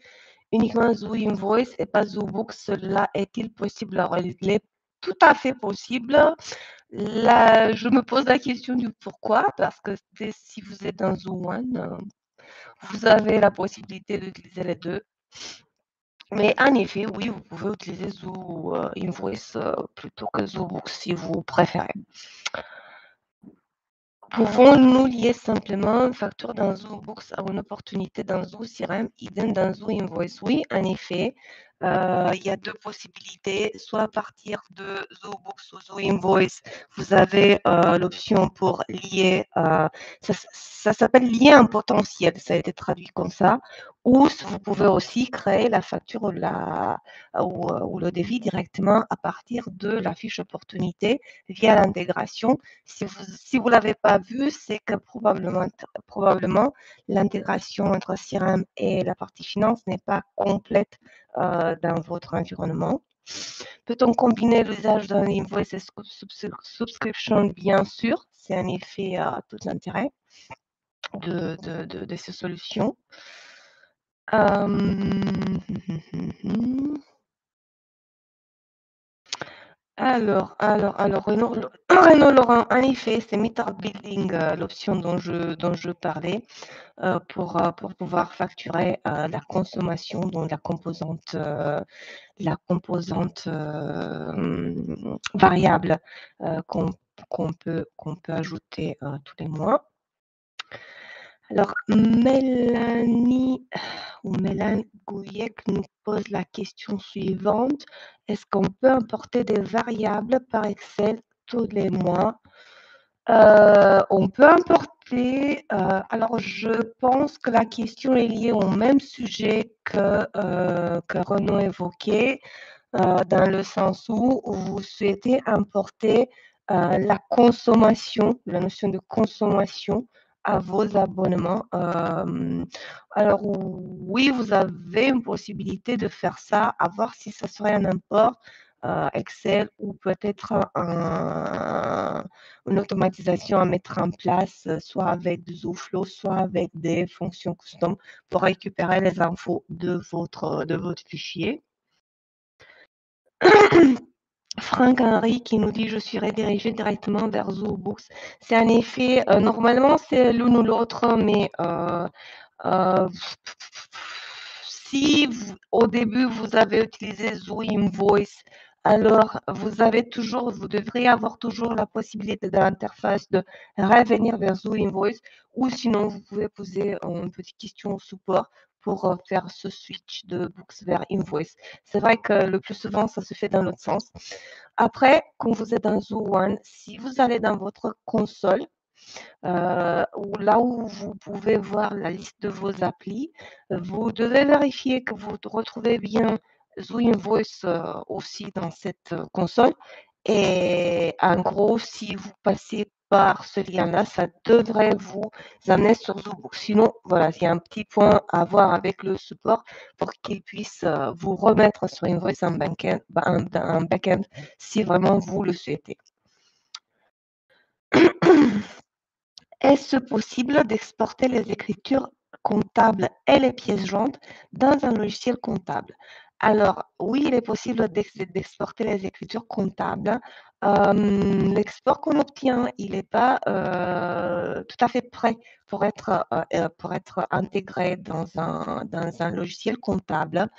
uniquement Zoho Invoice et pas Zoho Books. Cela est-il possible? Alors, il est tout à fait possible. Là, je me pose la question du pourquoi, parce que si vous êtes dans Zoho One, vous avez la possibilité d'utiliser les deux. Mais en effet, oui, vous pouvez utiliser Zoho Invoice plutôt que Zoho Books si vous préférez. Pouvons-nous lier simplement une facture dans Zoho Books à une opportunité dans Zoho CRM, idem dans Zoho Invoice? Oui, en effet, Il y a deux possibilités, soit à partir de Zoho Books ou Zoho Invoice, vous avez l'option pour lier, ça s'appelle lier un potentiel, ça a été traduit comme ça, ou vous pouvez aussi créer la facture ou le devis directement à partir de la fiche opportunité via l'intégration. Si vous l'avez pas vu, c'est que probablement l'intégration entre CRM et la partie finance n'est pas complète dans votre environnement. Peut-on combiner l'usage d'un invoice et subscription? Bien sûr, c'est en effet tout l'intérêt de ces solutions. Alors, Renaud Laurent, en effet, c'est meter building, l'option dont je parlais, pour pouvoir facturer la consommation, donc la composante variable qu'on peut ajouter tous les mois. Alors, Mélanie Gouillet nous pose la question suivante. Est-ce qu'on peut importer des variables par Excel tous les mois? On peut importer. Alors, je pense que la question est liée au même sujet que Renaud évoquait, dans le sens où vous souhaitez importer la consommation, la notion de consommation à vos abonnements. Alors oui, vous avez une possibilité de faire ça, à voir si ça serait un import Excel ou peut-être une automatisation à mettre en place, soit avec du Zoho Flow, soit avec des fonctions custom pour récupérer les infos de votre fichier. Franck Henry qui nous dit « Je suis redirigé directement vers Zoho Books ». C'est en effet, normalement c'est l'une ou l'autre, mais si vous, au début vous avez utilisé Zoho Invoice, alors vous devriez avoir toujours la possibilité de l'interface de revenir vers Zoho Invoice, ou sinon vous pouvez poser une petite question au support pour faire ce switch de Books vers Invoice. C'est vrai que le plus souvent, ça se fait dans l'autre sens. Après, quand vous êtes dans Zoho One, si vous allez dans votre console, là où vous pouvez voir la liste de vos applis, vous devez vérifier que vous retrouvez bien Zoho Invoice aussi dans cette console. Et en gros, si vous passez par ce lien-là, ça devrait vous amener sur Zoho Books. Sinon, voilà, il y a un petit point à voir avec le support pour qu'il puisse vous remettre sur Invoice en back-end si vraiment vous le souhaitez. Est-ce possible d'exporter les écritures comptables et les pièces jointes dans un logiciel comptable? Alors, oui, il est possible d'exporter les écritures comptables. L'export qu'on obtient, il n'est pas tout à fait prêt pour être intégré dans un logiciel comptable.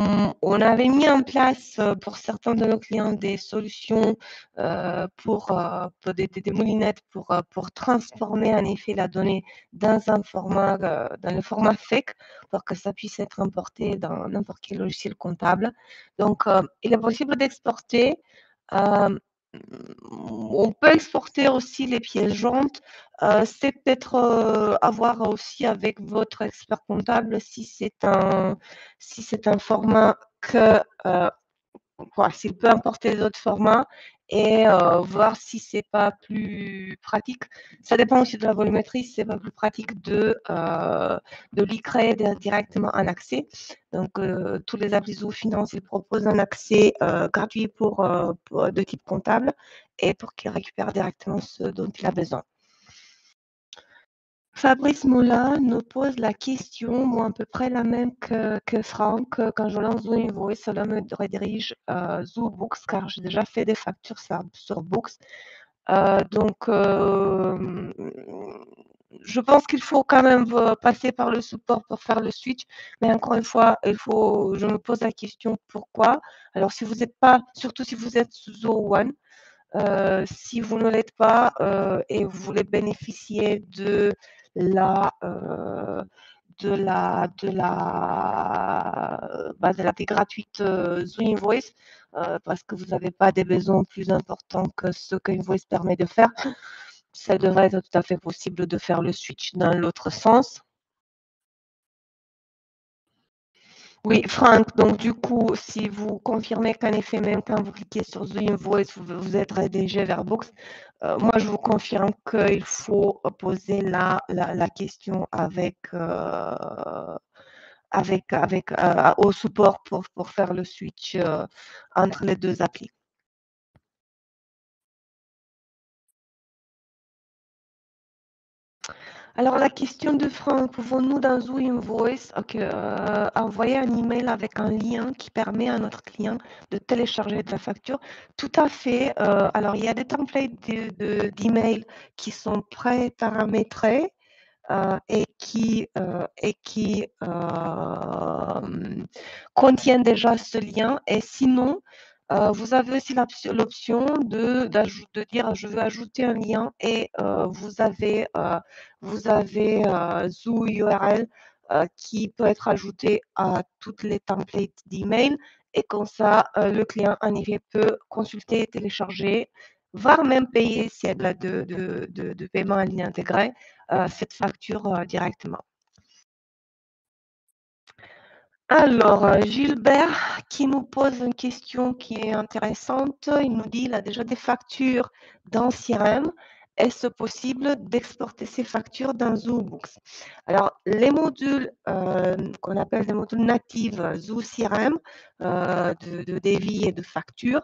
On avait mis en place pour certains de nos clients des solutions pour des moulinettes pour transformer en effet la donnée dans le format FEC pour que ça puisse être importé dans n'importe quel logiciel comptable. Donc, il est possible d'exporter. On peut exporter aussi les pièces jointes. C'est peut-être à voir aussi avec votre expert comptable si c'est un format que s'il peut importer d'autres formats et voir si c'est pas plus pratique. Ça dépend aussi de la volumétrie, c'est pas plus pratique de l'y créer directement en accès. Donc tous les applis Zoho Finance, ils proposent un accès gratuit pour de type comptable et pour qu'il récupère directement ce dont il a besoin. Fabrice Moulin nous pose la question, moi à peu près la même que Franck. Quand je lance Zoho Invoice, cela me redirige Zoho Books car j'ai déjà fait des factures sur Books. Donc, je pense qu'il faut quand même passer par le support pour faire le switch. Mais encore une fois, je me pose la question pourquoi. Alors, si vous n'êtes pas, surtout si vous êtes sous Zoho One, si vous ne l'êtes pas et vous voulez bénéficier de la gratuite Zoho Invoice, parce que vous n'avez pas des besoins plus importants que ceux que Invoice permet de faire, ça devrait être tout à fait possible de faire le switch dans l'autre sens. Oui, Franck, donc du coup, si vous confirmez qu'en effet, même quand vous cliquez sur Zoho Invoice, vous êtes redirigé vers Books, moi, je vous confirme qu'il faut poser la question au support pour faire le switch entre les deux applis. Alors, la question de Franck, pouvons-nous dans Zoho Invoice envoyer un email avec un lien qui permet à notre client de télécharger de la facture? Tout à fait. Alors, il y a des templates d'email qui sont pré-paramétrés et qui contiennent déjà ce lien. Et sinon, vous avez aussi l'option de dire je veux ajouter un lien et vous avez Zoho URL qui peut être ajouté à toutes les templates d'email et comme ça le client en effet peut consulter, télécharger, voire même payer s'il y a de paiement en ligne intégré cette facture directement. Alors, Gilbert qui nous pose une question qui est intéressante. Il nous dit, il a déjà des factures dans CRM. Est-ce possible d'exporter ces factures dans Zoho Books? Alors, les modules qu'on appelle des modules natifs Zoho CRM, de devis et de factures,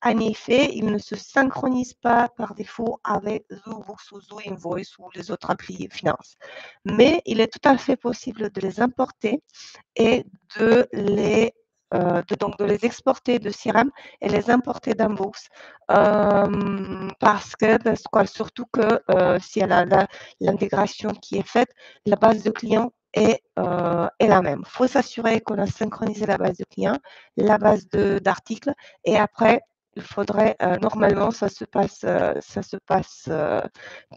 en effet, ils ne se synchronisent pas par défaut avec Zoho Books ou Zoho Invoice ou les autres applis finance. Mais il est tout à fait possible de les importer et de les exporter de CRM et les importer dans Books. Parce que surtout que s'il y a l'intégration qui est faite, la base de clients est la même. Il faut s'assurer qu'on a synchronisé la base de clients, la base d'articles et après, il faudrait, normalement, ça se passe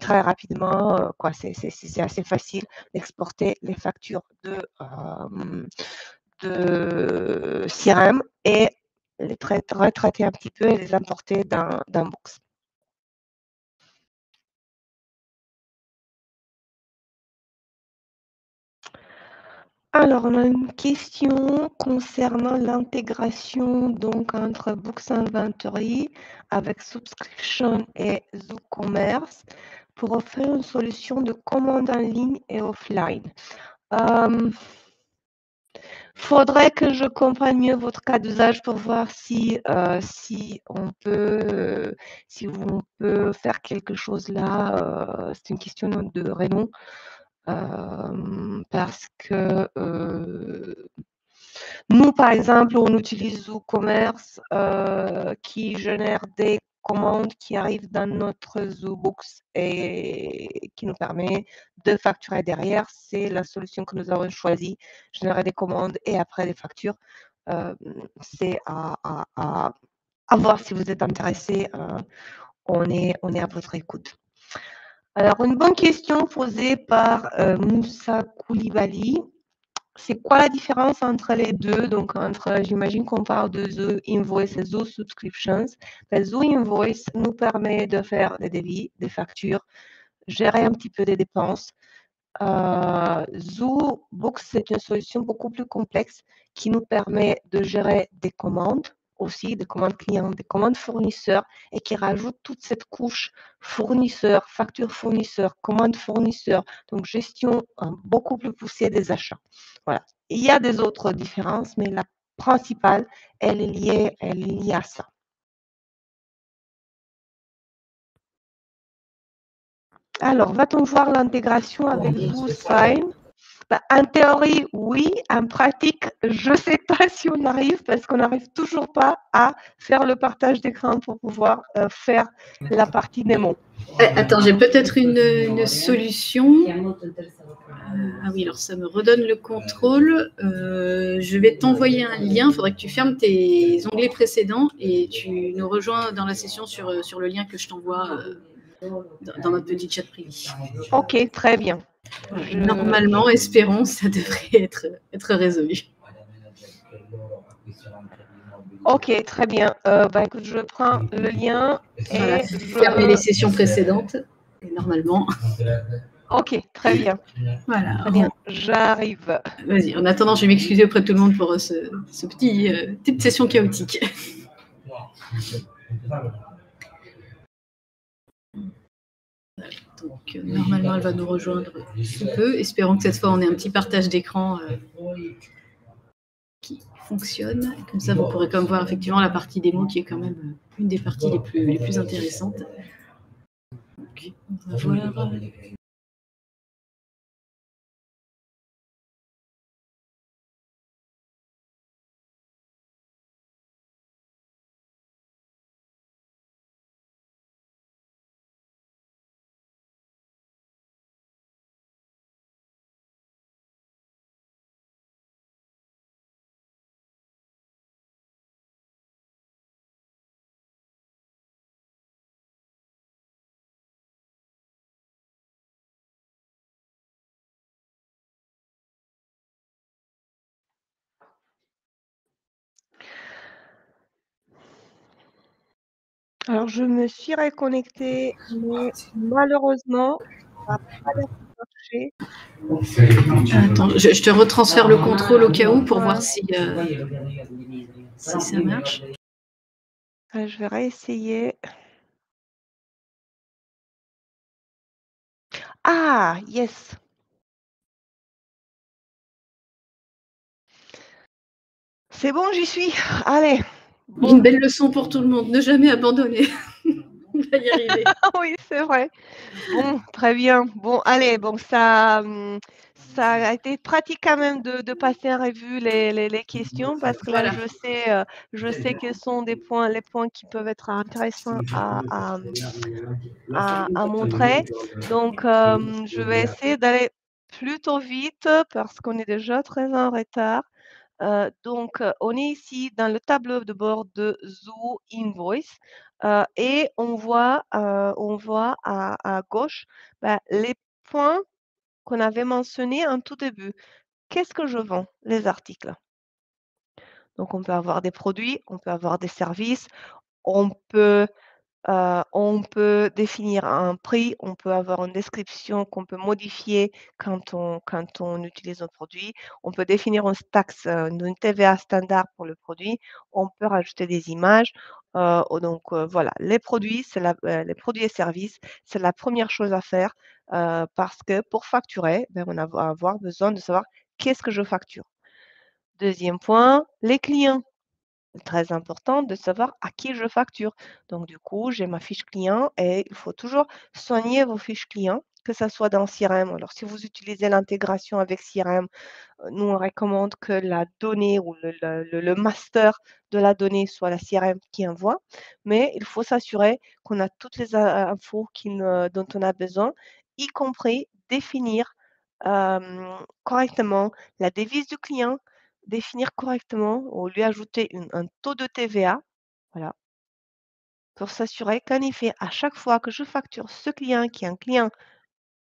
très rapidement. C'est assez facile d'exporter les factures de CRM et les retraiter un petit peu et les importer dans Books. Alors, on a une question concernant l'intégration donc entre Books Inventory avec Subscription et ZooCommerce pour offrir une solution de commande en ligne et offline. Faudrait que je comprenne mieux votre cas d'usage pour voir si on peut faire quelque chose là. C'est une question de Renaud. Parce que nous, par exemple, on utilise ZooCommerce qui génère des commandes qui arrivent dans notre Zoho Books et qui nous permet de facturer derrière. C'est la solution que nous avons choisie, générer des commandes et après des factures. C'est à voir si vous êtes intéressé. On est à votre écoute. Alors, une bonne question posée par Moussa Koulibaly. C'est quoi la différence entre les deux? Donc, j'imagine qu'on parle de Zoho Invoice et Zoho Subscriptions. Ben, Zoho Invoice nous permet de faire des devis, des factures, gérer un petit peu des dépenses. Zoho Books, c'est une solution beaucoup plus complexe qui nous permet de gérer des commandes, aussi des commandes clients, des commandes fournisseurs et qui rajoute toute cette couche fournisseur, facture fournisseur, commande fournisseur, donc gestion beaucoup plus poussée des achats. Voilà. Il y a des autres différences, mais la principale, elle est liée à ça. Alors, va-t-on voir l'intégration avec ZooSign? Bah, en théorie, oui. En pratique, je ne sais pas si on arrive parce qu'on n'arrive toujours pas à faire le partage d'écran pour pouvoir faire la partie démo. Attends, j'ai peut-être une solution. Ah oui, alors ça me redonne le contrôle. Je vais t'envoyer un lien. Il faudrait que tu fermes tes onglets précédents et tu nous rejoins dans la session sur le lien que je t'envoie dans notre petit chat privé. Ok, très bien. Normalement, espérons, ça devrait être résolu. Ok, très bien. Bah, écoute, je prends le lien et voilà, fermer les sessions précédentes. Et normalement. Ok, très bien. Voilà. Très bien. J'arrive. Vas-y. En attendant, je vais m'excuser auprès de tout le monde pour cette petite session chaotique. Donc, normalement, elle va nous rejoindre sous peu. Espérons que cette fois, on ait un petit partage d'écran qui fonctionne. Comme ça, vous pourrez comme voir effectivement la partie démo qui est quand même une des parties les plus intéressantes. Donc, on va voir. Alors, je me suis reconnectée, mais malheureusement, ça n'a pas marché. Attends, je te retransfère le contrôle au cas où pour voir si ça marche. Je vais réessayer. Ah, yes. C'est bon, j'y suis. Allez. Bon. Une belle leçon pour tout le monde, ne jamais abandonner. On va y arriver. Oui, c'est vrai. Bon, très bien. Bon, allez, bon, ça a été pratique quand même de passer en revue les questions parce que là, voilà. je sais quels sont les points qui peuvent être intéressants à montrer. Donc, je vais essayer d'aller plutôt vite parce qu'on est déjà très en retard. Donc, on est ici dans le tableau de bord de Zoho Invoice et on voit à gauche les points qu'on avait mentionnés en tout début. Qu'est-ce que je vends? Les articles. Donc, on peut avoir des produits, on peut avoir des services, on peut définir un prix, on peut avoir une description qu'on peut modifier quand on utilise un produit, on peut définir une taxe, une TVA standard pour le produit, on peut rajouter des images. Donc, voilà, les produits et services, c'est la première chose à faire parce que pour facturer, on va avoir besoin de savoir qu'est-ce que je facture. Deuxième point, les clients. Très important de savoir à qui je facture. Donc, du coup, j'ai ma fiche client et il faut toujours soigner vos fiches clients, que ce soit dans CRM. Alors, si vous utilisez l'intégration avec CRM, nous, on recommande que la donnée ou le master de la donnée soit la CRM qui envoie. Mais il faut s'assurer qu'on a toutes les infos dont on a besoin, y compris définir correctement la devise du client, définir correctement ou lui ajouter un taux de TVA, voilà, pour s'assurer qu'en effet, à chaque fois que je facture ce client, qui est un client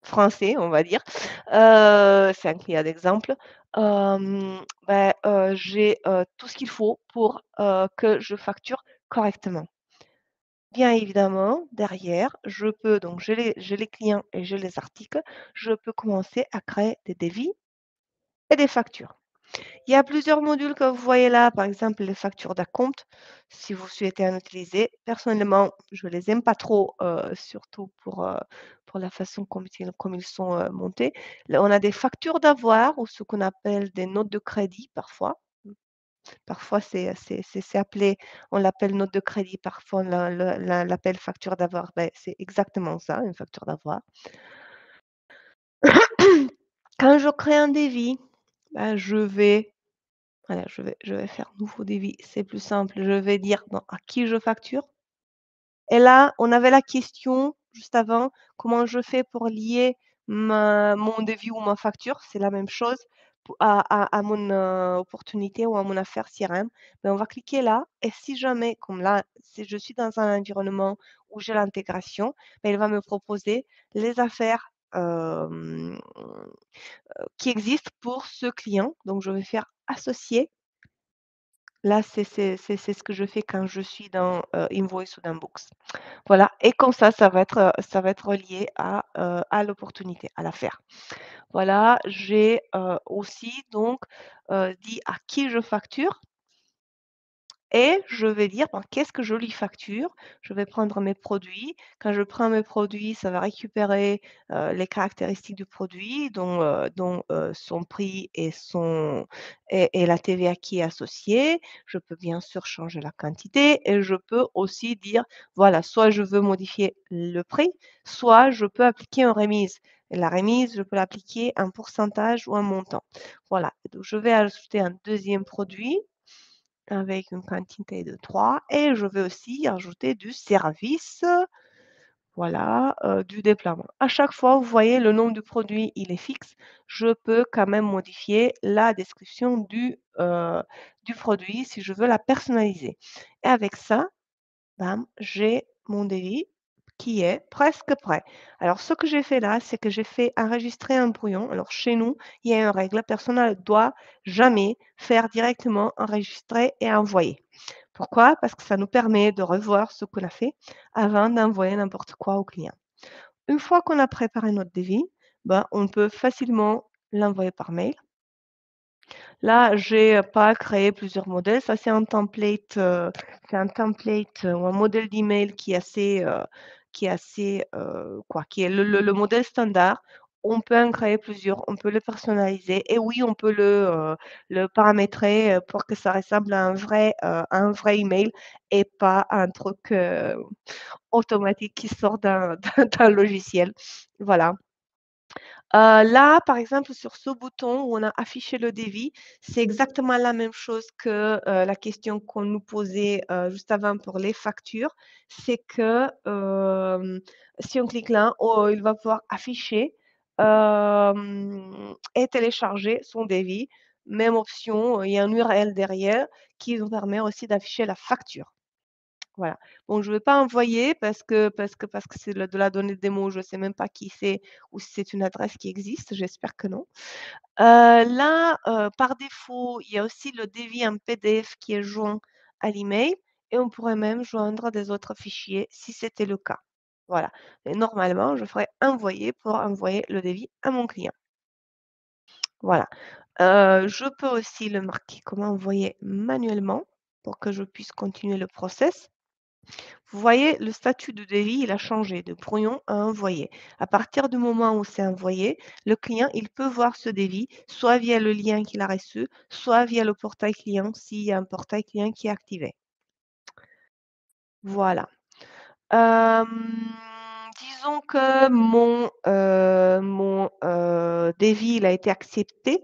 français, on va dire, c'est un client d'exemple, j'ai tout ce qu'il faut pour que je facture correctement. Bien évidemment, derrière, je peux, donc j'ai les clients et j'ai les articles, je peux commencer à créer des devis et des factures. Il y a plusieurs modules que vous voyez là, par exemple les factures d'acompte, si vous souhaitez en utiliser. Personnellement, je ne les aime pas trop, surtout pour la façon comme ils sont montés. Là, on a des factures d'avoir ou ce qu'on appelle des notes de crédit parfois. Parfois, c'est appelé, on l'appelle note de crédit, parfois on l'appelle facture d'avoir. Ben, c'est exactement ça, une facture d'avoir. Quand je crée un devis, ben, je vais faire nouveau devis, c'est plus simple. Je vais dire à qui je facture. Et là, on avait la question juste avant, comment je fais pour lier mon devis ou ma facture? C'est la même chose. à mon opportunité ou à mon affaire CRM, ben on va cliquer là. Et si jamais, comme là, si je suis dans un environnement où j'ai l'intégration, ben il va me proposer les affaires qui existent pour ce client. Donc, je vais faire associer. Là, c'est ce que je fais quand je suis dans Invoice ou dans Books. Voilà. Et comme ça, ça va être lié à l'opportunité, à l'affaire. Voilà. J'ai aussi donc dit à qui je facture. Et je vais dire, ben, qu'est-ce que je lui facture? Je vais prendre mes produits. Quand je prends mes produits, ça va récupérer les caractéristiques du produit, dont son prix et, et la TVA qui est associée. Je peux bien sûr changer la quantité et je peux aussi dire, voilà, soit je veux modifier le prix, soit je peux appliquer une remise. Et la remise, je peux l'appliquer un pourcentage ou un montant. Voilà, donc je vais ajouter un deuxième produit avec une quantité de 3 et je vais aussi ajouter du service, voilà, du déploiement. À chaque fois, vous voyez, le nom du produit, il est fixe. Je peux quand même modifier la description du produit si je veux la personnaliser. Et avec ça, bam, j'ai mon devis qui est presque prêt. Alors, ce que j'ai fait là, c'est que j'ai fait enregistrer un brouillon. Alors, chez nous, il y a une règle. La personne ne doit jamais faire directement enregistrer et envoyer. Pourquoi? Parce que ça nous permet de revoir ce qu'on a fait avant d'envoyer n'importe quoi au client. Une fois qu'on a préparé notre devis, ben, on peut facilement l'envoyer par mail. Là, je n'ai pas créé plusieurs modèles. Ça, c'est un template, ou un modèle d'email qui est assez... qui est le modèle standard. On peut en créer plusieurs, on peut le personnaliser et oui, on peut le paramétrer pour que ça ressemble à un vrai email et pas un truc automatique qui sort d'un logiciel. Voilà. Là, par exemple, sur ce bouton où on a affiché le devis, c'est exactement la même chose que la question qu'on nous posait juste avant pour les factures. C'est que si on clique là, il va pouvoir afficher et télécharger son devis. Même option, il y a un URL derrière qui nous permet aussi d'afficher la facture. Voilà. Bon, je ne vais pas envoyer parce que c'est de la donnée de démo. Je ne sais même pas qui c'est ou si c'est une adresse qui existe. J'espère que non. Là, par défaut, il y a aussi le devis en PDF qui est joint à l'email et on pourrait même joindre des autres fichiers si c'était le cas. Voilà. Et normalement, je ferai envoyer pour envoyer le devis à mon client. Voilà. Je peux aussi le marquer comme envoyer manuellement pour que je puisse continuer le process. Vous voyez, le statut de devis, il a changé de brouillon à envoyé. À partir du moment où c'est envoyé, le client, il peut voir ce devis, soit via le lien qu'il a reçu, soit via le portail client, s'il y a un portail client qui est activé. Voilà. Disons que mon devis, il a été accepté.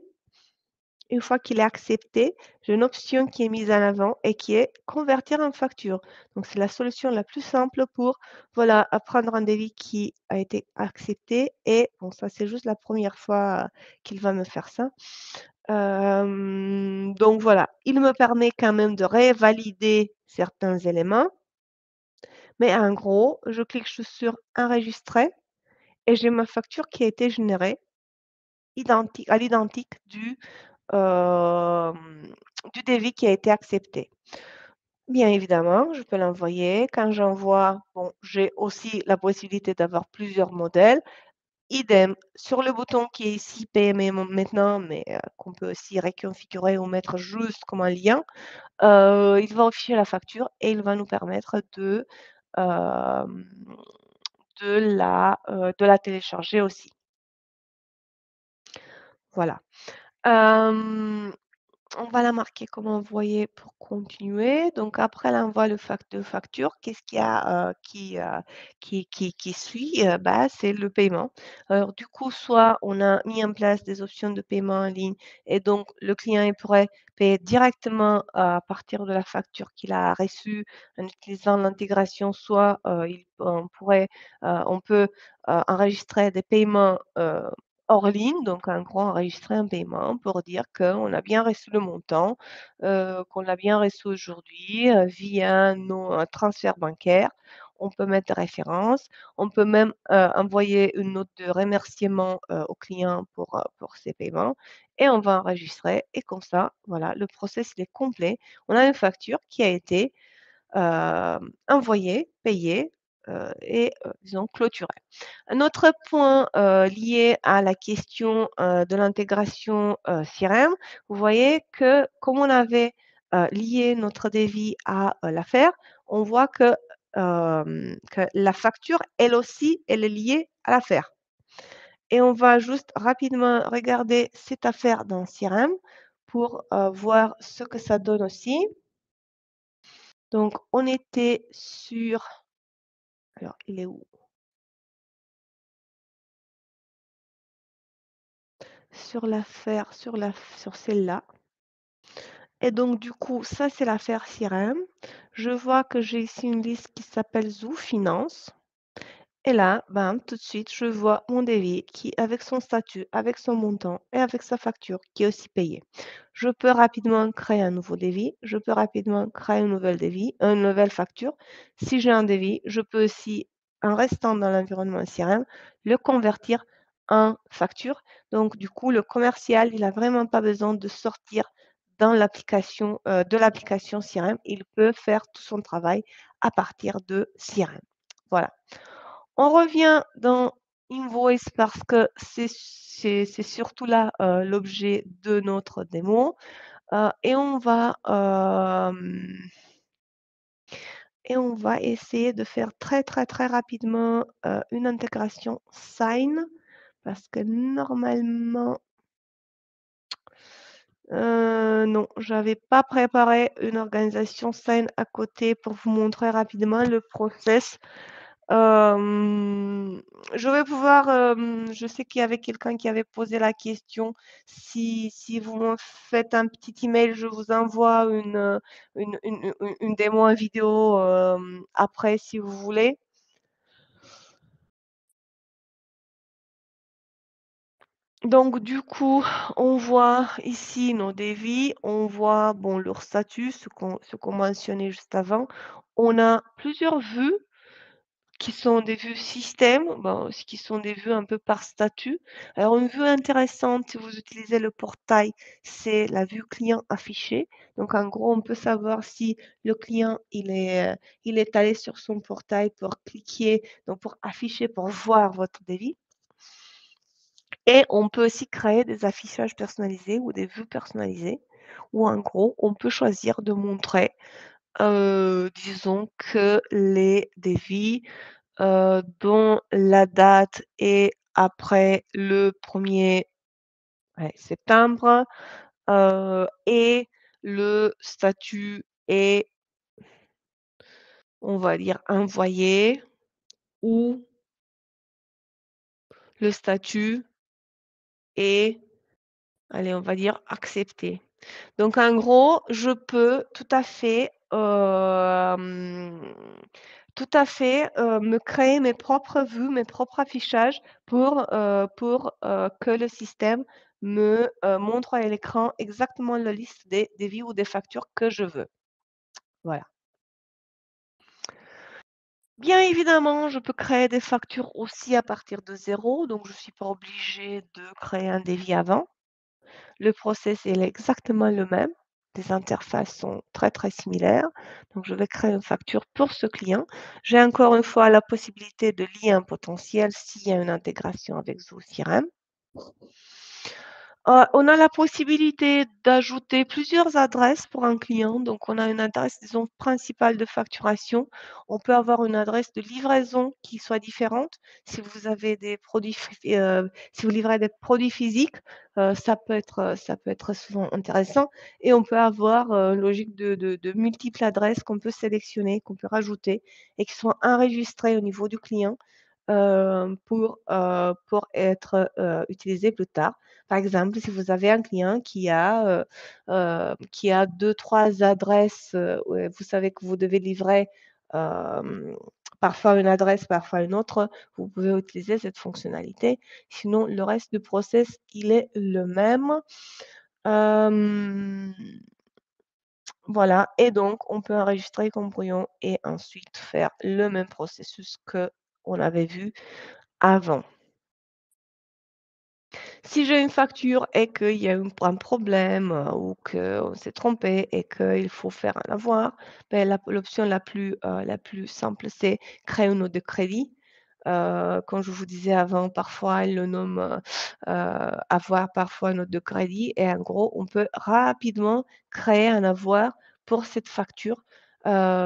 Une fois qu'il est accepté, j'ai une option qui est mise en avant et qui est convertir en facture. Donc, c'est la solution la plus simple pour, voilà, prendre un devis qui a été accepté. Et bon, ça, c'est juste la première fois qu'il va me faire ça. Donc, voilà, il me permet quand même de révalider certains éléments. Mais en gros, je clique sur enregistrer et j'ai ma facture qui a été générée identique, à l'identique du devis qui a été accepté. Bien évidemment, je peux l'envoyer. Quand j'envoie, bon, j'ai aussi la possibilité d'avoir plusieurs modèles. Idem, sur le bouton qui est ici PME maintenant, mais qu'on peut aussi reconfigurer ou mettre juste comme un lien, il va afficher la facture et il va nous permettre de la télécharger aussi. Voilà. On va la marquer comme envoyée pour continuer. Donc, après l'envoi de facture, qu'est-ce qu'il y a qui suit? Bah, c'est le paiement. Alors, du coup, soit on a mis en place des options de paiement en ligne et donc le client il pourrait payer directement à partir de la facture qu'il a reçue en utilisant l'intégration, soit on peut enregistrer des paiements hors ligne, donc en gros enregistrer un paiement pour dire qu'on a bien reçu le montant, qu'on l'a bien reçu aujourd'hui via nos transferts bancaires. On peut mettre des références, on peut même envoyer une note de remerciement au client pour ses paiements et on va enregistrer et comme ça, voilà, le process il est complet. On a une facture qui a été envoyée, payée et disons clôturée. Un autre point lié à la question de l'intégration CRM, vous voyez que comme on avait lié notre devis à l'affaire, on voit que la facture, elle aussi, elle est liée à l'affaire. Et on va juste rapidement regarder cette affaire dans CRM pour voir ce que ça donne aussi. Donc, on était sur... Alors, il est où? Sur l'affaire, sur celle-là. Et donc, du coup, ça, c'est l'affaire CRM. Je vois que j'ai ici une liste qui s'appelle Zoo Finance. Et là, bam, tout de suite, je vois mon devis qui, avec son statut, avec son montant et avec sa facture, qui est aussi payé. Je peux rapidement créer un nouveau devis. Je peux rapidement créer une nouvelle devis, une nouvelle facture. Si j'ai un devis, je peux aussi, en restant dans l'environnement CRM, le convertir en facture. Donc, du coup, le commercial, il n'a vraiment pas besoin de sortir dans l'application de l'application CRM, il peut faire tout son travail à partir de CRM. Voilà. On revient dans Invoice parce que c'est surtout là l'objet de notre démo et on va essayer de faire très rapidement une intégration Sign parce que normalement non, je n'avais pas préparé une organisation Sign à côté pour vous montrer rapidement le process. Je vais pouvoir, je sais qu'il y avait quelqu'un qui avait posé la question, si vous me faites un petit email, je vous envoie une démo en vidéo après si vous voulez. Donc, du coup, on voit ici nos devis, on voit bon, leur statut, ce qu'on mentionnait juste avant. On a plusieurs vues qui sont des vues système, bon, qui sont des vues un peu par statut. Alors, une vue intéressante, si vous utilisez le portail, c'est la vue client affichée. Donc, en gros, on peut savoir si le client, il est allé sur son portail pour cliquer, donc pour afficher, pour voir votre devis. Et on peut aussi créer des affichages personnalisés ou des vues personnalisées où, en gros, on peut choisir de montrer, disons, que les devis dont la date est après le 1er septembre et le statut est, on va dire, envoyé ou le statut et, allez, on va dire accepter. Donc, en gros, je peux tout à fait me créer mes propres vues, mes propres affichages pour que le système me montre à l'écran exactement la liste des devis ou des factures que je veux. Voilà. Bien évidemment, je peux créer des factures aussi à partir de zéro, donc je ne suis pas obligée de créer un devis avant. Le process est exactement le même. Les interfaces sont très similaires. Donc, je vais créer une facture pour ce client. J'ai encore une fois la possibilité de lier un potentiel s'il y a une intégration avec Zoho CRM. On a la possibilité d'ajouter plusieurs adresses pour un client. Donc, on a une adresse, disons, principale de facturation. On peut avoir une adresse de livraison qui soit différente. Si vous avez des produits, si vous livrez des produits physiques, ça peut être souvent intéressant. Et on peut avoir une logique de multiples adresses qu'on peut sélectionner, qu'on peut rajouter et qui sont enregistrées au niveau du client. Pour être utilisé plus tard. Par exemple, si vous avez un client qui a 2-3 adresses, vous savez que vous devez livrer parfois une adresse, parfois une autre, vous pouvez utiliser cette fonctionnalité. Sinon, le reste du process, il est le même. Voilà, et donc, on peut enregistrer comme brouillon et ensuite faire le même processus qu'on avait vu avant. Si j'ai une facture et qu'il y a un problème ou qu'on s'est trompé et qu'il faut faire un avoir, ben, l'option la plus simple, c'est créer une note de crédit. Comme je vous disais avant, parfois, ils le nomment avoir, parfois une note de crédit. Et en gros, on peut rapidement créer un avoir pour cette facture,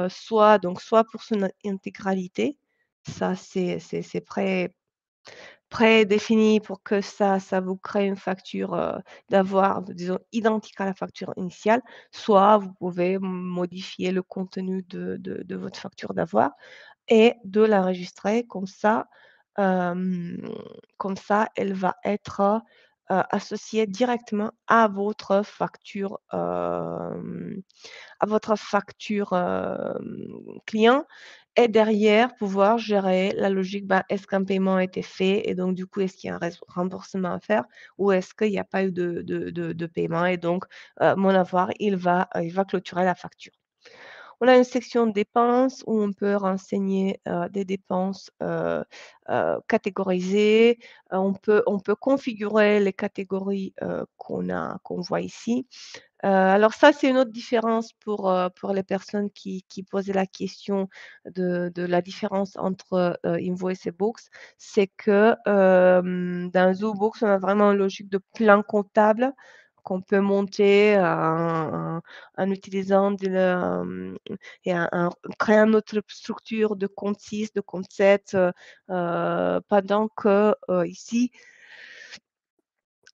soit pour son intégralité. Ça, c'est prédéfini pour que ça vous crée une facture d'avoir, disons, identique à la facture initiale, soit vous pouvez modifier le contenu de votre facture d'avoir et de l'enregistrer. Comme ça, elle va être associée directement à votre facture client. Et derrière, pouvoir gérer la logique, ben, est-ce qu'un paiement a été fait et donc du coup, est-ce qu'il y a un remboursement à faire ou est-ce qu'il n'y a pas eu de paiement et donc mon avoir, il va clôturer la facture. On a une section dépenses où on peut renseigner des dépenses catégorisées. On peut configurer les catégories qu'on voit ici. Alors ça, c'est une autre différence pour les personnes qui posaient la question de la différence entre Invoice et Books. C'est que dans Zoho Books, on a vraiment une logique de plan comptable qu'on peut monter en utilisant créer une autre structure de compte 6, de compte 7, pendant que ici,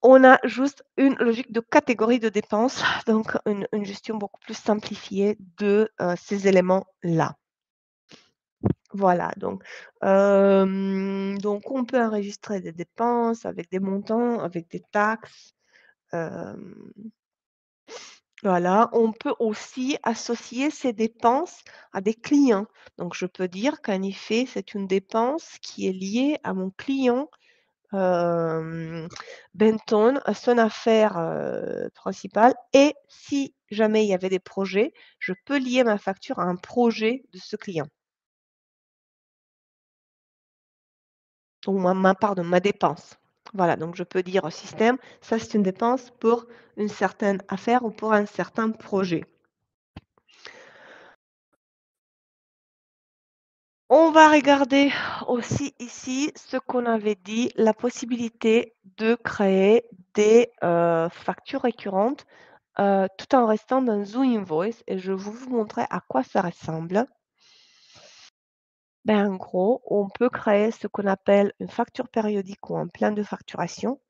on a juste une logique de catégorie de dépenses, donc une gestion beaucoup plus simplifiée de ces éléments-là. Voilà, donc on peut enregistrer des dépenses avec des montants, avec des taxes. Voilà, on peut aussi associer ces dépenses à des clients. Donc, je peux dire qu'en effet, c'est une dépense qui est liée à mon client Benton, à son affaire principale. Et si jamais il y avait des projets, je peux lier ma facture à un projet de ce client. Donc, ma dépense. Voilà, donc je peux dire au système, ça c'est une dépense pour une certaine affaire ou pour un certain projet. On va regarder aussi ici ce qu'on avait dit, la possibilité de créer des factures récurrentes tout en restant dans Zoho Invoice. Et je vais vous montrer à quoi ça ressemble. Ben, en gros, on peut créer ce qu'on appelle une facture périodique ou un plan de facturation.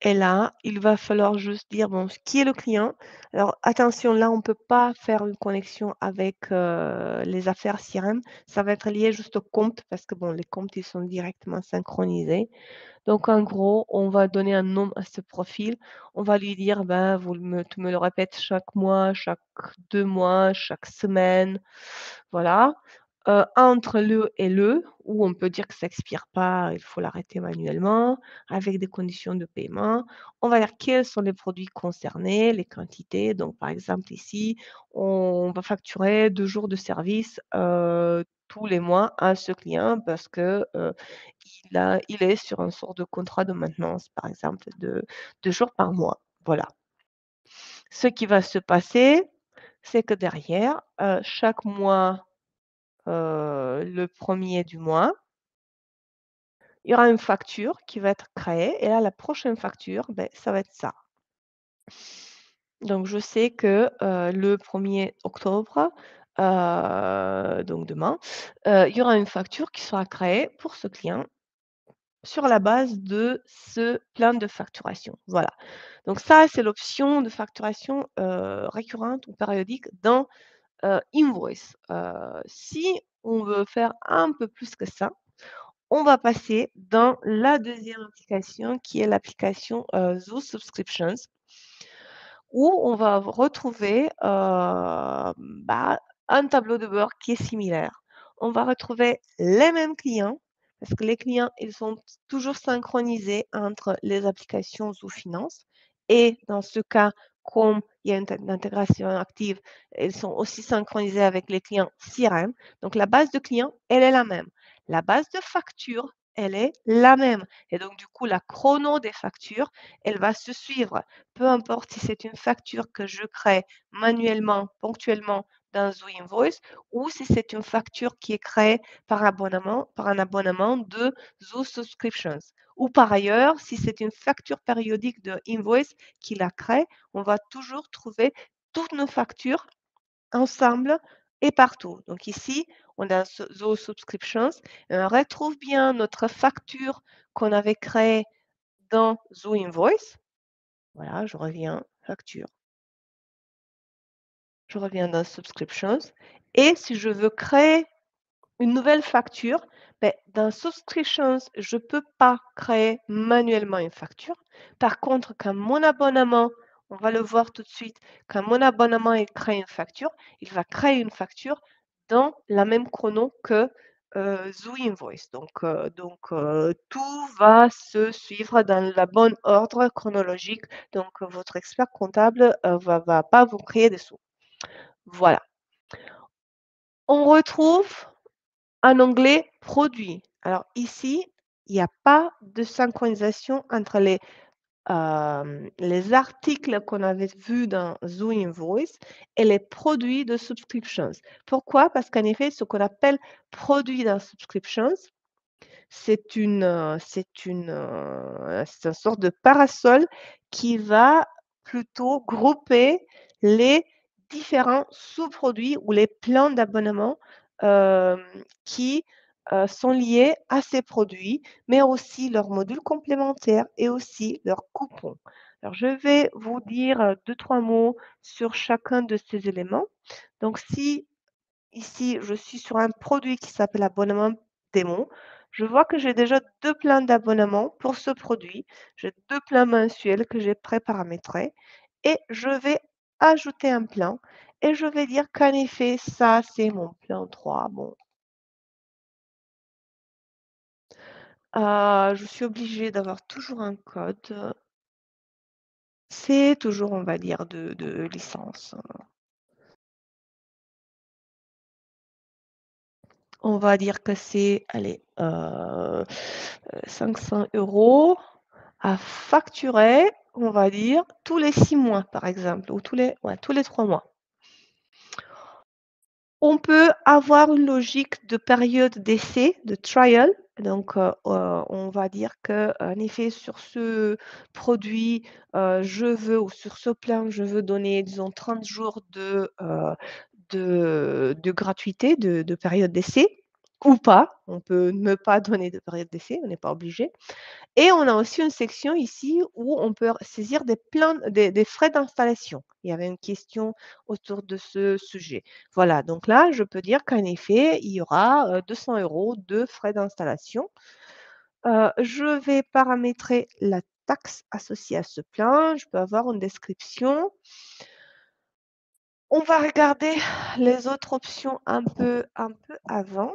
Et là, il va falloir juste dire, bon, qui est le client? Alors, attention, là, on ne peut pas faire une connexion avec les affaires CRM. Ça va être lié juste au compte parce que, bon, les comptes, ils sont directement synchronisés. Donc, en gros, on va donner un nom à ce profil. On va lui dire, ben, tu me le répètes chaque mois, chaque 2 mois, chaque semaine. Voilà. Entre le et le, où on peut dire que ça n'expire pas, il faut l'arrêter manuellement, avec des conditions de paiement. On va dire quels sont les produits concernés, les quantités. Donc, par exemple, ici, on va facturer 2 jours de service tous les mois à ce client parce que il est sur une sorte de contrat de maintenance, par exemple, de 2 jours par mois. Voilà. Ce qui va se passer, c'est que derrière, chaque mois, le 1er du mois, il y aura une facture qui va être créée. Et là, la prochaine facture, ben, ça va être ça. Donc, je sais que le 1er octobre, donc demain, il y aura une facture qui sera créée pour ce client sur la base de ce plan de facturation. Voilà. Donc, ça, c'est l'option de facturation récurrente ou périodique dans Invoice. Si on veut faire un peu plus que ça, on va passer dans la deuxième application qui est l'application Zoho Subscriptions, où on va retrouver un tableau de bord qui est similaire. On va retrouver les mêmes clients parce que les clients, ils sont toujours synchronisés entre les applications Zoho Finance et dans ce cas, comme il y a une intégration active, ils sont aussi synchronisés avec les clients CRM. Donc, la base de clients, elle est la même. La base de factures, elle est la même. Et donc, du coup, la chrono des factures, elle va se suivre. Peu importe si c'est une facture que je crée manuellement, ponctuellement, dans Zoho Invoice ou si c'est une facture qui est créée par un abonnement de Zoho Subscriptions. Ou par ailleurs, si c'est une facture périodique de Invoice qui la crée, on va toujours trouver toutes nos factures ensemble et partout. Donc ici, on a Zoho Subscriptions et on retrouve bien notre facture qu'on avait créée dans Zoho Invoice. Voilà, je reviens, facture. Je reviens dans Subscriptions. Et si je veux créer une nouvelle facture, ben, dans Subscriptions, je ne peux pas créer manuellement une facture. Par contre, quand mon abonnement, on va le voir tout de suite, quand mon abonnement il crée une facture, il va créer une facture dans la même chrono que Zoho Invoice. Donc, tout va se suivre dans la bonne ordre chronologique. Donc, votre expert comptable va pas vous créer des sous. Voilà. On retrouve un onglet produits. Alors ici, il n'y a pas de synchronisation entre les articles qu'on avait vus dans Zoho Invoice et les produits de Subscriptions. Pourquoi? Parce qu'en effet, ce qu'on appelle produits dans Subscriptions, c'est une sorte de parasol qui va plutôt grouper les différents sous-produits ou les plans d'abonnement qui sont liés à ces produits, mais aussi leurs modules complémentaires et aussi leurs coupons. Alors, je vais vous dire deux, trois mots sur chacun de ces éléments. Donc, si ici, je suis sur un produit qui s'appelle abonnement démo, je vois que j'ai déjà deux plans d'abonnement pour ce produit. J'ai deux plans mensuels que j'ai pré-paramétrés et je vais ajouter un plan et je vais dire qu'en effet, ça, c'est mon plan 3. Bon. Je suis obligée d'avoir toujours un code. C'est toujours, on va dire, de licence. On va dire que c'est, allez, 500 € à facturer. On va dire tous les 6 mois, par exemple, ou tous les 3 mois. On peut avoir une logique de période d'essai, de trial. Donc, on va dire qu'en effet, sur ce produit, je veux, ou sur ce plan, je veux donner, disons, 30 jours de gratuité, de période d'essai. Ou pas, on peut ne pas donner de période d'essai, on n'est pas obligé. Et on a aussi une section ici où on peut saisir des frais d'installation. Il y avait une question autour de ce sujet. Voilà, donc là, je peux dire qu'en effet, il y aura 200 € de frais d'installation. Je vais paramétrer la taxe associée à ce plan. Je peux avoir une description. On va regarder les autres options un peu avant.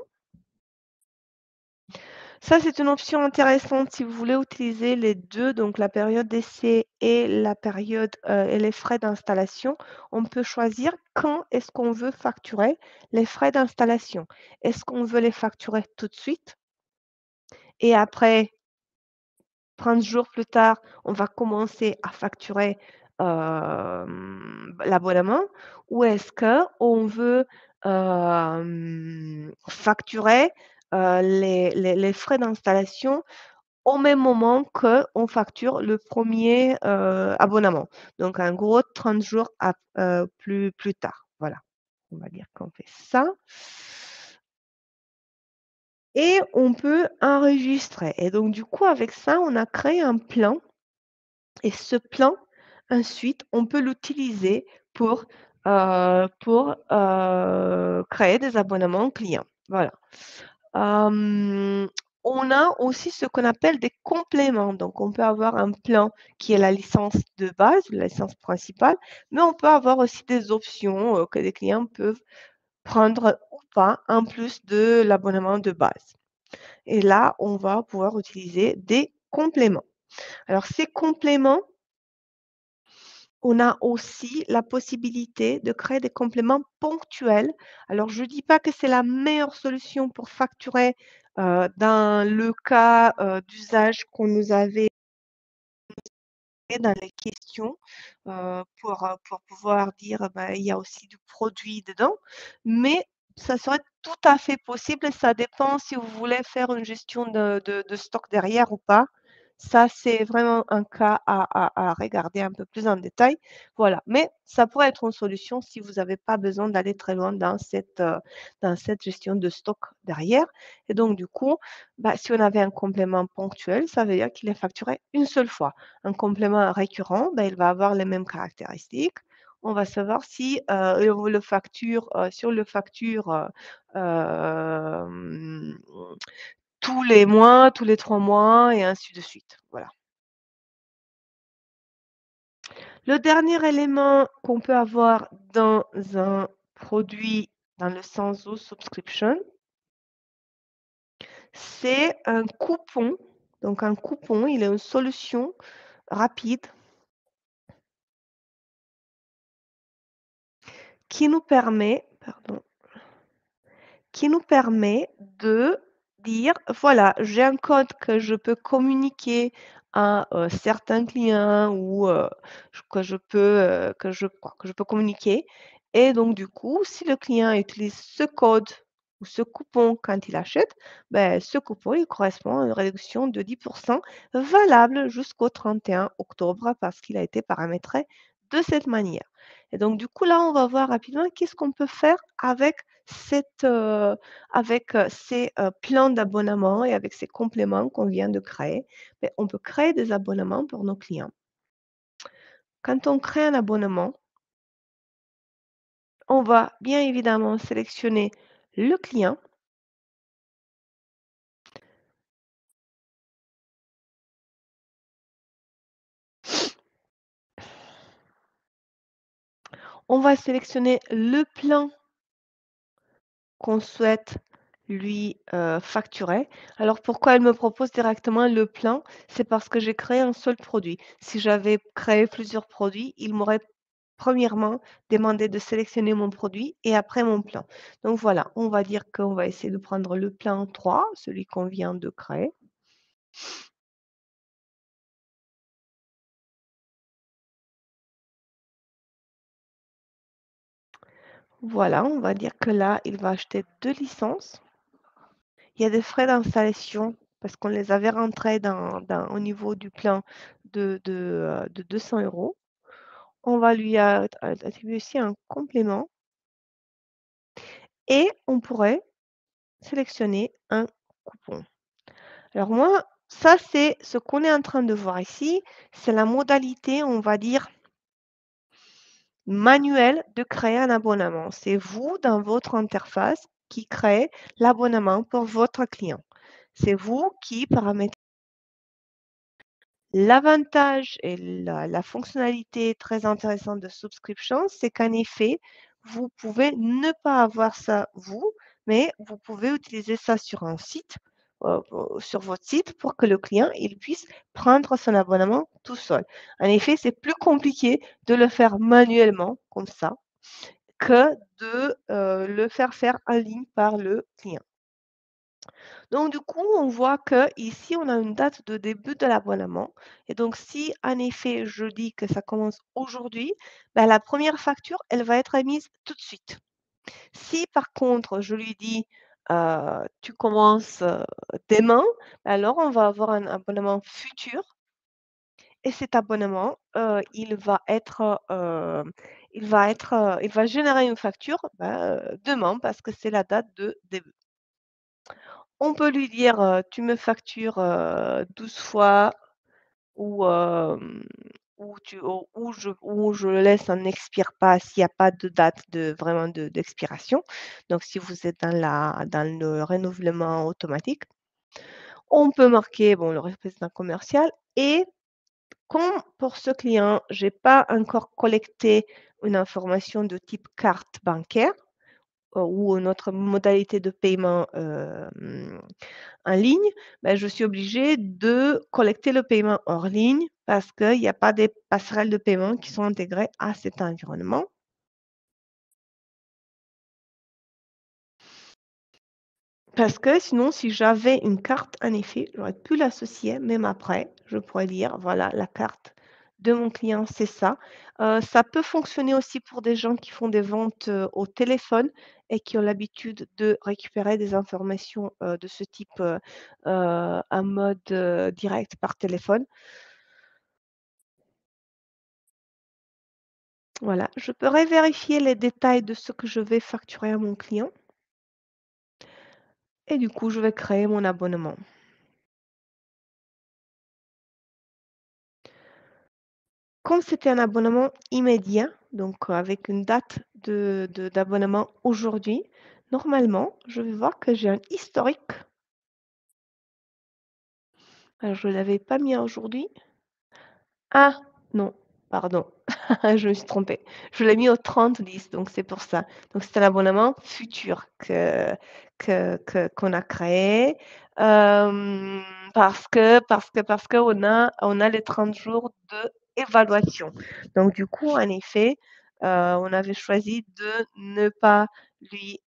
Ça, c'est une option intéressante si vous voulez utiliser les deux, donc la période d'essai et la période et les frais d'installation. On peut choisir quand est-ce qu'on veut facturer les frais d'installation. Est-ce qu'on veut les facturer tout de suite? Et après, 30 jours plus tard, on va commencer à facturer l'abonnement. Ou est-ce qu'on veut facturer les frais d'installation au même moment qu'on facture le premier abonnement. Donc, en gros, 30 jours plus tard. Voilà, on va dire qu'on fait ça. Et on peut enregistrer. Et donc, du coup, avec ça, on a créé un plan. Et ce plan, ensuite, on peut l'utiliser pour créer des abonnements clients. Voilà. On a aussi ce qu'on appelle des compléments. Donc, on peut avoir un plan qui est la licence de base, la licence principale, mais on peut avoir aussi des options que les clients peuvent prendre ou pas en plus de l'abonnement de base. Et là, on va pouvoir utiliser des compléments. Alors, ces compléments, on a aussi la possibilité de créer des compléments ponctuels. Alors, je ne dis pas que c'est la meilleure solution pour facturer dans le cas d'usage qu'on nous avait dans les questions pour pouvoir dire ben, il y a aussi du produit dedans, mais ça serait tout à fait possible. Ça dépend si vous voulez faire une gestion de stock derrière ou pas. Ça, c'est vraiment un cas à regarder un peu plus en détail. Voilà, mais ça pourrait être une solution si vous n'avez pas besoin d'aller très loin dans cette gestion de stock derrière. Et donc, du coup, bah, si on avait un complément ponctuel, ça veut dire qu'il est facturé une seule fois. Un complément récurrent, bah, il va avoir les mêmes caractéristiques. On va savoir si on le facture sur le facture tous les mois, tous les 3 mois, et ainsi de suite. Voilà. Le dernier élément qu'on peut avoir dans un produit, dans le sens Zoho Subscription, c'est un coupon. Donc, un coupon, il est une solution rapide qui nous permet, de dire, voilà, j'ai un code que je peux communiquer à certains clients ou que je peux communiquer. Et donc, du coup, si le client utilise ce code ou ce coupon quand il achète, ben, ce coupon, il correspond à une réduction de 10% valable jusqu'au 31 octobre parce qu'il a été paramétré de cette manière. Et donc, du coup, là, on va voir rapidement qu'est-ce qu'on peut faire avec ces plans d'abonnement et avec ces compléments qu'on vient de créer. Mais on peut créer des abonnements pour nos clients. Quand on crée un abonnement, on va bien évidemment sélectionner le client. On va sélectionner le plan qu'on souhaite lui facturer. Alors, pourquoi elle me propose directement le plan? C'est parce que j'ai créé un seul produit. Si j'avais créé plusieurs produits, il m'aurait premièrement demandé de sélectionner mon produit et après mon plan. Donc, voilà, on va dire qu'on va essayer de prendre le plan 3, celui qu'on vient de créer. Voilà, on va dire que là, il va acheter 2 licences. Il y a des frais d'installation parce qu'on les avait rentrés au niveau du plan de 200 €. On va lui attribuer aussi un complément. Et on pourrait sélectionner un coupon. Alors moi, ça, c'est ce qu'on est en train de voir ici. C'est la modalité, on va dire, manuel de créer un abonnement. C'est vous, dans votre interface, qui créez l'abonnement pour votre client. C'est vous qui paramétrez l'avantage et la fonctionnalité très intéressante de Subscription, c'est qu'en effet, vous pouvez ne pas avoir ça vous, mais vous pouvez utiliser ça sur un site, sur votre site, pour que le client il puisse prendre son abonnement tout seul. En effet, c'est plus compliqué de le faire manuellement comme ça que de le faire en ligne par le client. Donc, du coup, on voit que ici on a une date de début de l'abonnement. Et donc, si en effet, je dis que ça commence aujourd'hui, ben, la première facture, elle va être émise tout de suite. Si par contre, je lui dis tu commences demain, alors on va avoir un abonnement futur et cet abonnement, il va générer une facture demain parce que c'est la date de début. On peut lui dire tu me factures 12 fois ou je le laisse en expire pas s'il n'y a pas de date d'expiration. Donc, si vous êtes dans le renouvellement automatique, on peut marquer bon, le représentant commercial. Et comme pour ce client, je n'ai pas encore collecté une information de type carte bancaire, ou notre modalité de paiement en ligne, ben, je suis obligée de collecter le paiement hors ligne parce qu'il n'y a pas des passerelles de paiement qui sont intégrées à cet environnement. Parce que sinon, si j'avais une carte, en effet, j'aurais pu l'associer, même après, je pourrais dire, voilà, la carte de mon client, c'est ça. Ça peut fonctionner aussi pour des gens qui font des ventes au téléphone et qui ont l'habitude de récupérer des informations de ce type en mode direct par téléphone. Voilà, je pourrais vérifier les détails de ce que je vais facturer à mon client. Et du coup, je vais créer mon abonnement. Comme c'était un abonnement immédiat, donc avec une date d'abonnement aujourd'hui, normalement, je vais voir que j'ai un historique. Alors, je ne l'avais pas mis aujourd'hui. Ah, non, pardon, je me suis trompée. Je l'ai mis au 30-10, donc c'est pour ça. Donc, c'est un abonnement futur qu'on a créé parce que on a les 30 jours de évaluation. Donc, du coup, en effet, on avait choisi de ne pas lui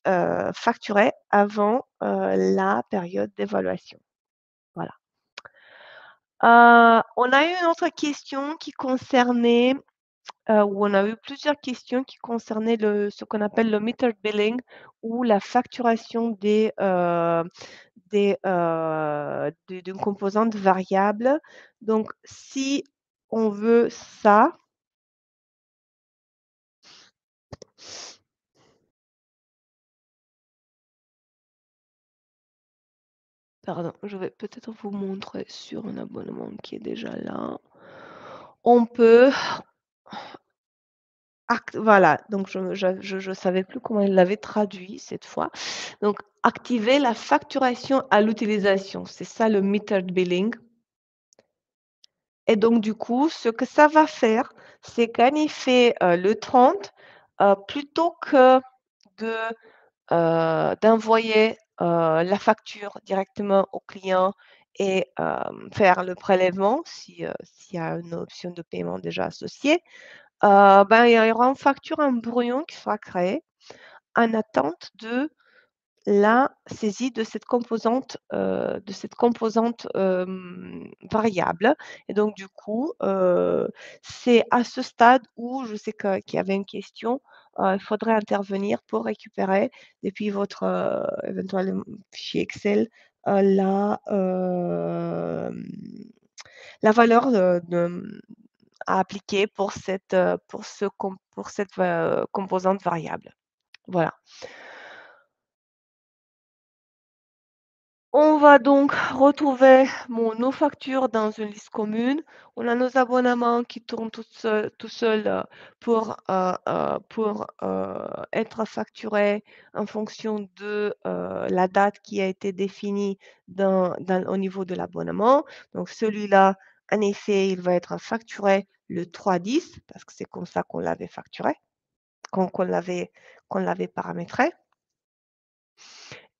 facturer avant la période d'évaluation. Voilà. On a eu une autre question qui concernait, où on a eu plusieurs questions qui concernaient ce qu'on appelle le meter billing ou la facturation d'une composante variable. Donc, si on veut ça. Pardon, je vais peut-être vous montrer sur un abonnement qui est déjà là. On peut... Voilà, donc je ne savais plus comment il l'avait traduit cette fois. Donc, activer la facturation à l'utilisation. C'est ça le metered billing. Et donc, du coup, ce que ça va faire, c'est qu'en effet, le 30, plutôt que d'envoyer la facture directement au client et faire le prélèvement, s'il y a une option de paiement déjà associée, ben, il y aura une facture en brouillon qui sera créée en attente de la saisie de cette composante, variable. Et donc, du coup, c'est à ce stade où je sais qu'il y avait une question, il faudrait intervenir pour récupérer depuis votre éventuel fichier Excel la valeur à appliquer pour cette composante variable. Voilà. On va donc retrouver nos factures dans une liste commune. On a nos abonnements qui tournent tout seuls pour être facturés en fonction de la date qui a été définie au niveau de l'abonnement. Donc, celui-là, en effet, il va être facturé le 3-10 parce que c'est comme ça qu'on l'avait facturé, qu'on l'avait paramétré.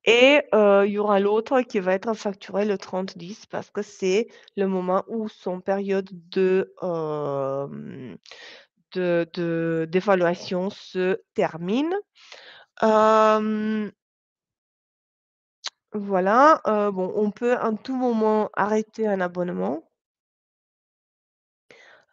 Et il y aura l'autre qui va être facturé le 30-10 parce que c'est le moment où son période d'évaluation se termine. Voilà. Bon, on peut en tout moment arrêter un abonnement.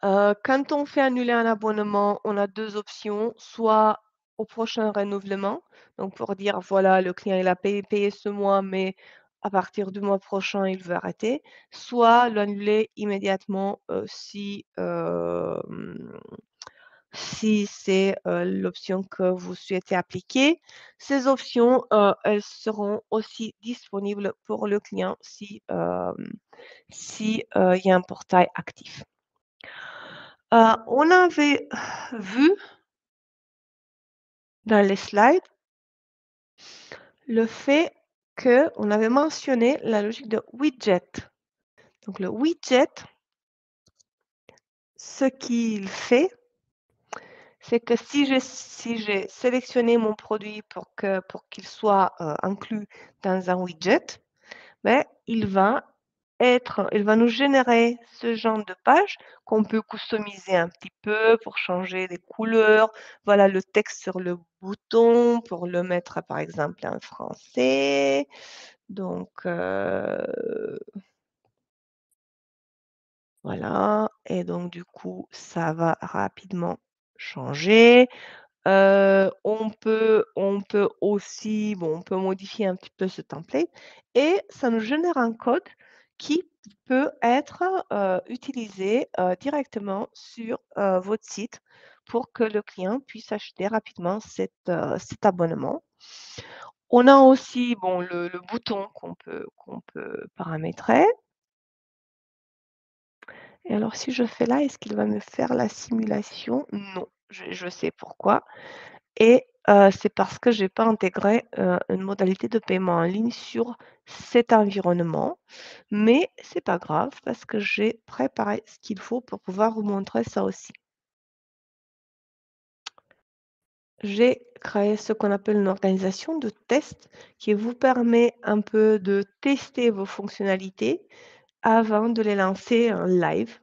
Quand on fait annuler un abonnement, on a deux options, soit au prochain renouvellement, donc pour dire voilà le client il a payé ce mois mais à partir du mois prochain il veut arrêter, soit l'annuler immédiatement si c'est l'option que vous souhaitez appliquer. Ces options elles seront aussi disponibles pour le client si y a un portail actif. On avait vu dans les slides, le fait qu'on avait mentionné la logique de widget. Donc, le widget, ce qu'il fait, c'est que si j'ai sélectionné mon produit pour qu'il soit inclus dans un widget, ben, il va nous générer ce genre de page qu'on peut customiser un petit peu pour changer les couleurs. Voilà le texte sur le bouton pour le mettre, par exemple, en français. Donc, voilà. Et donc, du coup, ça va rapidement changer. On peut aussi, bon, on peut modifier un petit peu ce template et ça nous génère un code qui peut être utilisé directement sur votre site pour que le client puisse acheter rapidement cet abonnement. On a aussi bon, le bouton qu'on peut paramétrer. Et alors, si je fais là, est-ce qu'il va me faire la simulation? Non, je sais pourquoi. Et c'est parce que je n'ai pas intégré une modalité de paiement en ligne sur cet environnement. Mais ce n'est pas grave parce que j'ai préparé ce qu'il faut pour pouvoir vous montrer ça aussi. J'ai créé ce qu'on appelle une organisation de test qui vous permet un peu de tester vos fonctionnalités avant de les lancer en live.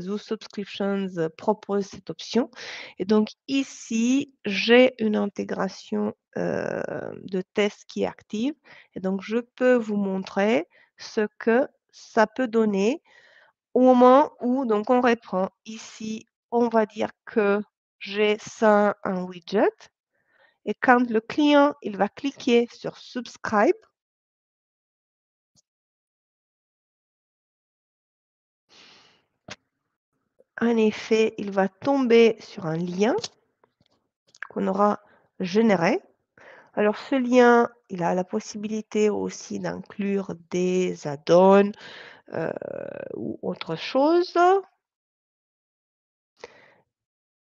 Zoho Subscriptions propose cette option. Et donc ici, j'ai une intégration de test qui est active. Et donc, je peux vous montrer ce que ça peut donner au moment où donc, on reprend. Ici, on va dire que j'ai ça en widget. Et quand le client il va cliquer sur « Subscribe », en effet, il va tomber sur un lien qu'on aura généré. Alors, ce lien, il a la possibilité aussi d'inclure des add-ons ou autre chose.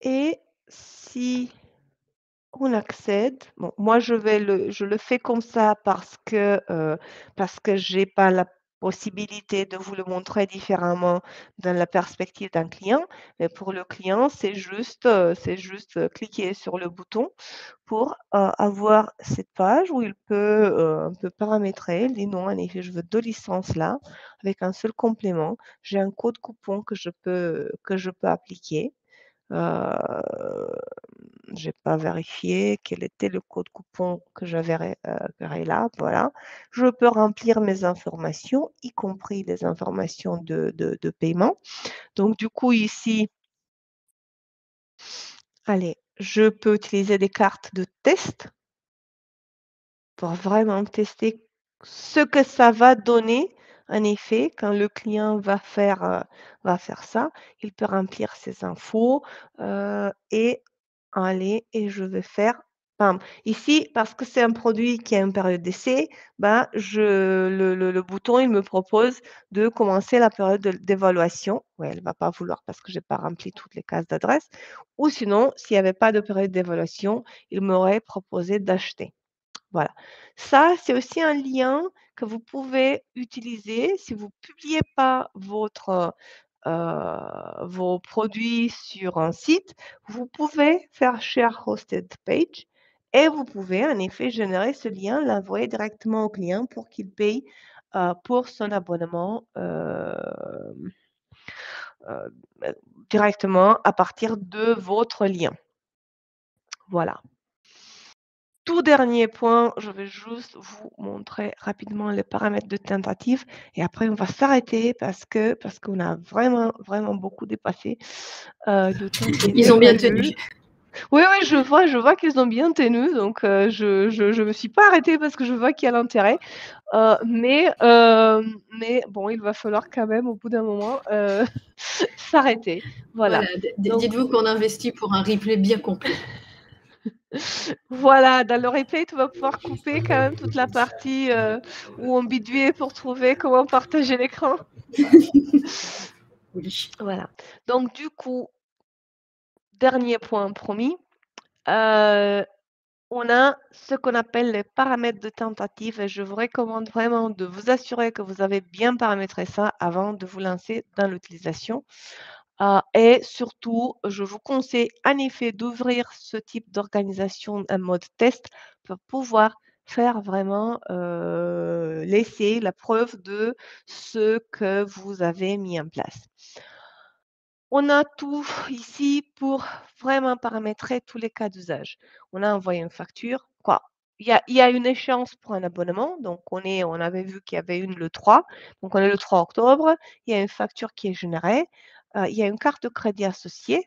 Et si on accède, bon, moi, je le fais comme ça parce que je n'ai pas la possibilité de vous le montrer différemment dans la perspective d'un client, mais pour le client, c'est juste cliquer sur le bouton pour avoir cette page où il peut paramétrer. Il dit non, en effet, je veux 2 licences là avec un seul complément. J'ai un code coupon que je peux appliquer. J'ai pas vérifié quel était le code coupon que j'avais là. Voilà. Je peux remplir mes informations, y compris les informations de paiement. Donc, du coup, ici, allez, je peux utiliser des cartes de test pour vraiment tester ce que ça va donner. En effet, quand le client va faire ça, il peut remplir ses infos et aller et je vais faire bam. Ici, parce que c'est un produit qui a une période d'essai, ben, le bouton il me propose de commencer la période d'évaluation. Ouais, elle ne va pas vouloir parce que je n'ai pas rempli toutes les cases d'adresse. Ou sinon, s'il n'y avait pas de période d'évaluation, il m'aurait proposé d'acheter. Voilà. Ça, c'est aussi un lien que vous pouvez utiliser si vous ne publiez pas vos produits sur un site. Vous pouvez faire Share Hosted Page et vous pouvez en effet générer ce lien, l'envoyer directement au client pour qu'il paye pour son abonnement directement à partir de votre lien. Voilà. Tout dernier point, je vais juste vous montrer rapidement les paramètres de tentative et après on va s'arrêter parce qu'on a vraiment beaucoup dépassé le temps. Ils ont bien tenu. Oui, je vois qu'ils ont bien tenu, donc je me suis pas arrêtée parce que je vois qu'il y a l'intérêt. Mais bon, il va falloir quand même au bout d'un moment s'arrêter. Voilà. Dites-vous qu'on investit pour un replay bien complet. Voilà, dans le replay, tu vas pouvoir couper quand même toute la partie où on bidouillait pour trouver comment partager l'écran. Voilà. Donc, du coup, dernier point promis, on a ce qu'on appelle les paramètres de tentative et je vous recommande vraiment de vous assurer que vous avez bien paramétré ça avant de vous lancer dans l'utilisation. Et surtout, je vous conseille en effet d'ouvrir ce type d'organisation en mode test pour pouvoir faire vraiment laisser la preuve de ce que vous avez mis en place. On a tout ici pour vraiment paramétrer tous les cas d'usage. On a envoyé une facture. Quoi? Il y a une échéance pour un abonnement. Donc, on avait vu qu'il y avait une le 3. Donc, on est le 3 octobre. Il y a une facture qui est générée. Il y a une carte de crédit associée.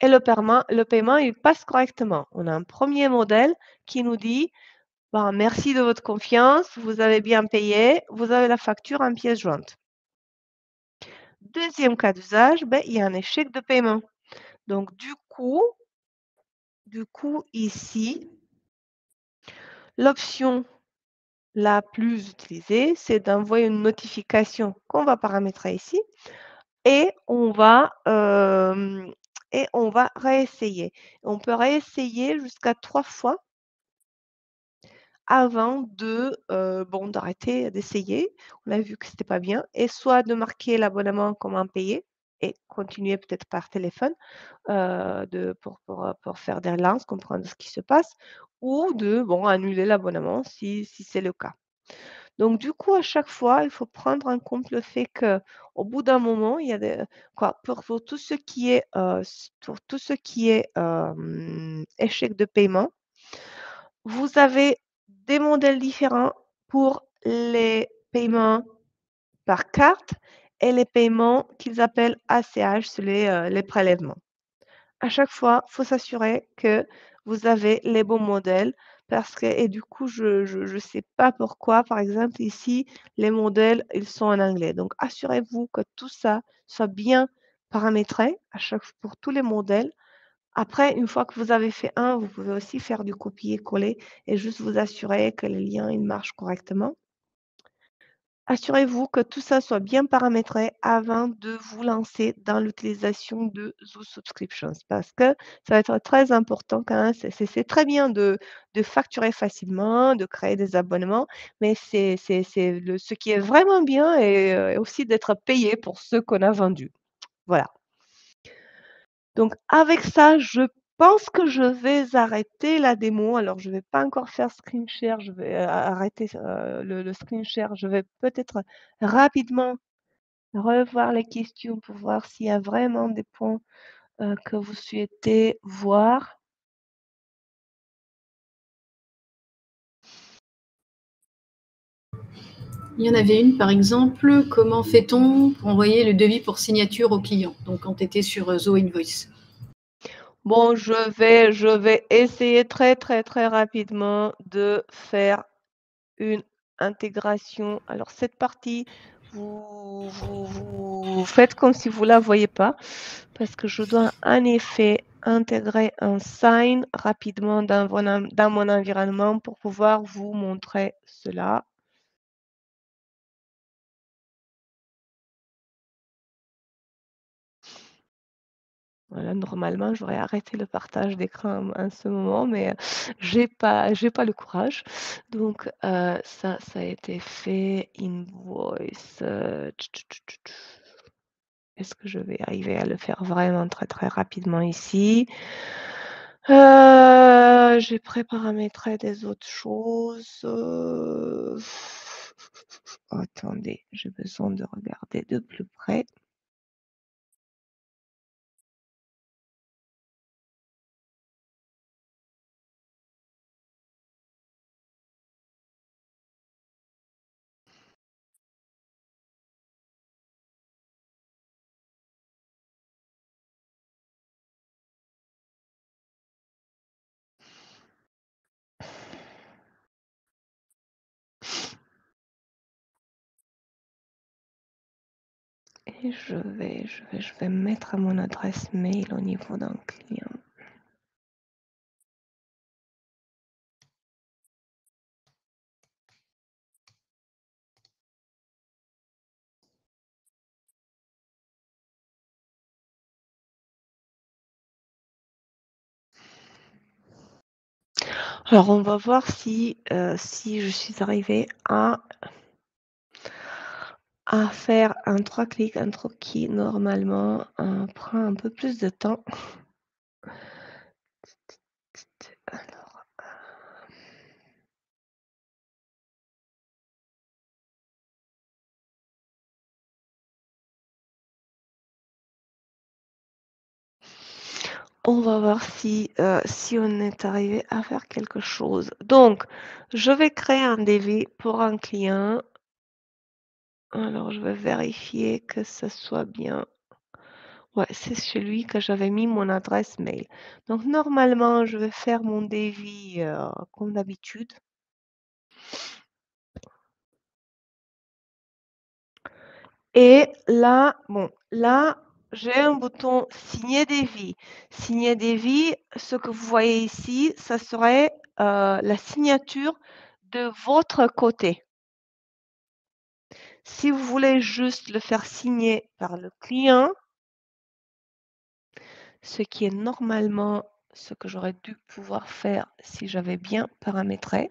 Et le paiement, il passe correctement. On a un premier modèle qui nous dit bon, « Merci de votre confiance. Vous avez bien payé. Vous avez la facture en pièce jointe. » Deuxième cas d'usage, ben, il y a un échec de paiement. Donc, du coup ici, l'option la plus utilisée, c'est d'envoyer une notification qu'on va paramétrer ici et on va réessayer. On peut réessayer jusqu'à 3 fois avant d'arrêter d'essayer. On a vu que ce n'était pas bien. Et soit de marquer l'abonnement comme impayé et continuer peut-être par téléphone pour faire des relances, comprendre ce qui se passe, ou de annuler l'abonnement si c'est le cas. Donc, du coup, à chaque fois, il faut prendre en compte le fait qu'au bout d'un moment, il y a pour tout ce qui est, échec de paiement, vous avez des modèles différents pour les paiements par carte et les paiements qu'ils appellent ACH, c'est les prélèvements. À chaque fois, il faut s'assurer que vous avez les bons modèles parce que, et du coup, je ne sais pas pourquoi, par exemple, ici, les modèles, ils sont en anglais. Donc, assurez-vous que tout ça soit bien paramétré pour tous les modèles. Après, une fois que vous avez fait un, vous pouvez aussi faire du copier-coller et juste vous assurer que les liens ils marchent correctement. Assurez-vous que tout ça soit bien paramétré avant de vous lancer dans l'utilisation de Zoho Subscriptions parce que ça va être très important. C'est très bien de facturer facilement, de créer des abonnements, mais ce qui est vraiment bien et aussi d'être payé pour ce qu'on a vendu. Voilà. Donc, avec ça, je pense que je vais arrêter la démo. Alors, je ne vais pas encore faire screen share. Je vais arrêter le screen share. Je vais peut-être rapidement revoir les questions pour voir s'il y a vraiment des points que vous souhaitez voir. Il y en avait une, par exemple, comment fait-on pour envoyer le devis pour signature au client? Donc, quand tu étais sur Zoho Invoice. Bon, je vais essayer très rapidement de faire une intégration. Alors, cette partie, vous faites comme si vous ne la voyez pas parce que je dois en effet intégrer un sign rapidement dans mon environnement pour pouvoir vous montrer cela. Voilà, normalement, j'aurais arrêté le partage d'écran en ce moment, mais j'ai pas le courage. Donc, ça a été fait. Invoice. Est-ce que je vais arriver à le faire vraiment très rapidement ici? J'ai préparamétré des autres choses. Attendez, j'ai besoin de regarder de plus près. Et je vais mettre mon adresse mail au niveau d'un client. Alors, on va voir si je suis arrivée à à faire un 3 clics, un truc qui normalement prend un peu plus de temps. Alors, on va voir si, si on est arrivé à faire quelque chose. Donc, je vais créer un devis pour un client. Alors, je vais vérifier que ce soit bien. Ouais, c'est celui que j'avais mis mon adresse mail. Donc, normalement, je vais faire mon devis comme d'habitude. Et là, bon, là, j'ai un bouton signer devis. Signer devis, ce que vous voyez ici, ça serait la signature de votre côté. Si vous voulez juste le faire signer par le client, ce qui est normalement ce que j'aurais dû pouvoir faire si j'avais bien paramétré.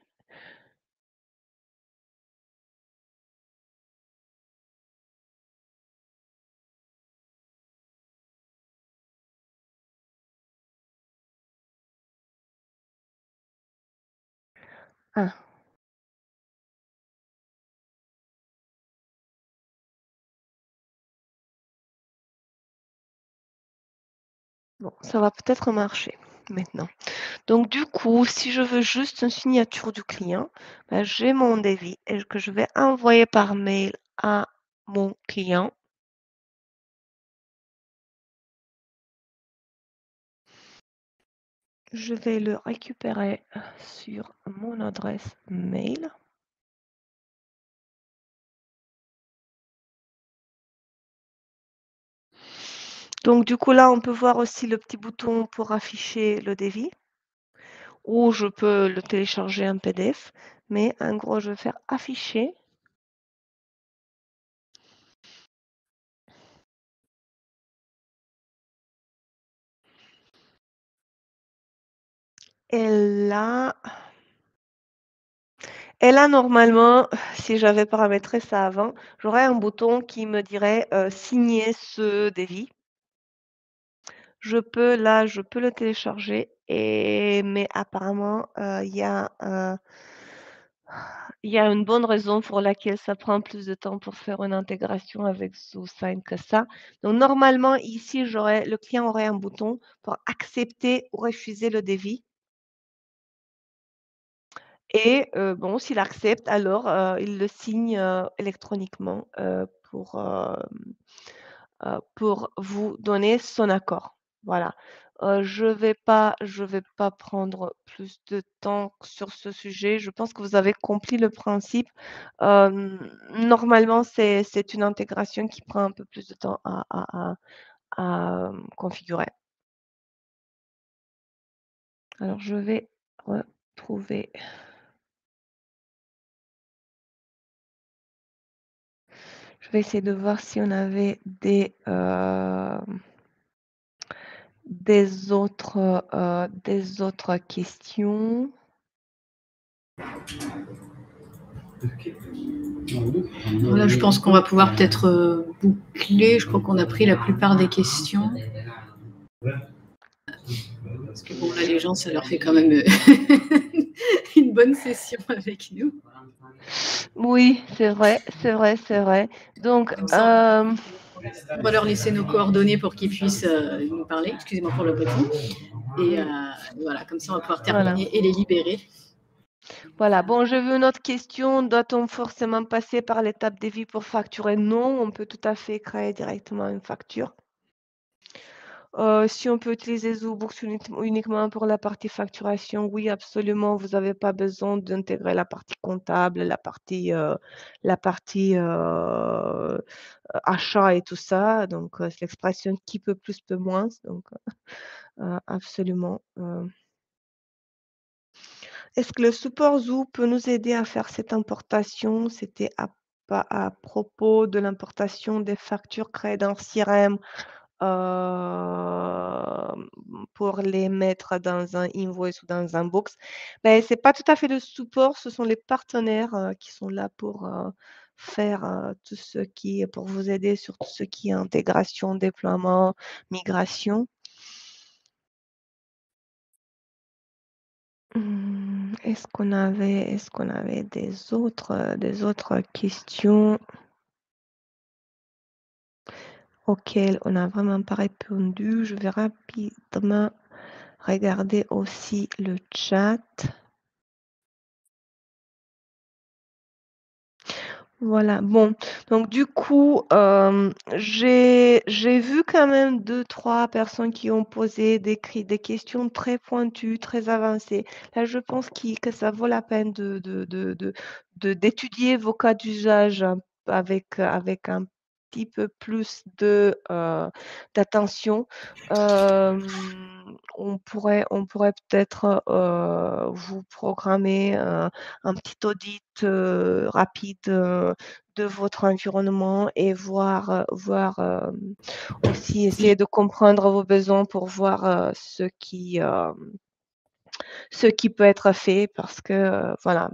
Ah. Bon, ça va peut-être marcher maintenant. Donc, du coup, si je veux juste une signature du client, ben, j'ai mon devis et que je vais envoyer par mail à mon client. Je vais le récupérer sur mon adresse mail. Donc, du coup, là, on peut voir aussi le petit bouton pour afficher le devis ou je peux le télécharger en PDF. Mais en gros, je vais faire afficher. Et là, normalement, si j'avais paramétré ça avant, j'aurais un bouton qui me dirait signer ce devis. Je peux le télécharger, mais apparemment, il y a une bonne raison pour laquelle ça prend plus de temps pour faire une intégration avec ZooSign que ça. Donc, normalement, ici, le client aurait un bouton pour accepter ou refuser le devis. Et bon, s'il accepte, alors il le signe électroniquement pour vous donner son accord. Voilà, je vais pas prendre plus de temps sur ce sujet. Je pense que vous avez compris le principe. Normalement, c'est une intégration qui prend un peu plus de temps à configurer. Alors, je vais retrouver. Je vais essayer de voir si on avait des autres questions. Voilà, je pense qu'on va pouvoir peut-être boucler. Je crois qu'on a pris la plupart des questions. Parce que bon, là, les gens, ça leur fait quand même une bonne session avec nous. Oui, c'est vrai, c'est vrai, c'est vrai. Donc, on va leur laisser nos coordonnées pour qu'ils puissent nous parler. Excusez-moi pour le bouton. Et voilà, comme ça, on va pouvoir terminer et les libérer. Voilà. Bon, j'ai vu une autre question. Doit-on forcément passer par l'étape des vies pour facturer? Non, on peut tout à fait créer directement une facture. Si on peut utiliser Zoho Books uniquement pour la partie facturation, oui, absolument. Vous n'avez pas besoin d'intégrer la partie comptable, la partie achat et tout ça. Donc, c'est l'expression qui peut plus, peut moins. Donc, absolument. Est-ce que le support Zoho peut nous aider à faire cette importation? C'était à propos de l'importation des factures créées dans CRM. Pour les mettre dans un invoice ou dans un box, ben, ce n'est pas tout à fait le support, ce sont les partenaires qui sont là pour faire tout ce qui est pour vous aider sur tout ce qui est intégration, déploiement, migration. Est-ce qu'on avait des autres questions auxquelles on n'a vraiment pas répondu? Je vais rapidement regarder aussi le chat. Voilà, bon, donc du coup, j'ai vu quand même 2-3 personnes qui ont posé des questions très pointues, très avancées. Là, je pense que ça vaut la peine d'étudier vos cas d'usage avec un petit peu plus d'attention. On pourrait peut-être vous programmer un petit audit rapide de votre environnement et voir aussi essayer de comprendre vos besoins pour voir ce qui peut être fait, parce que voilà.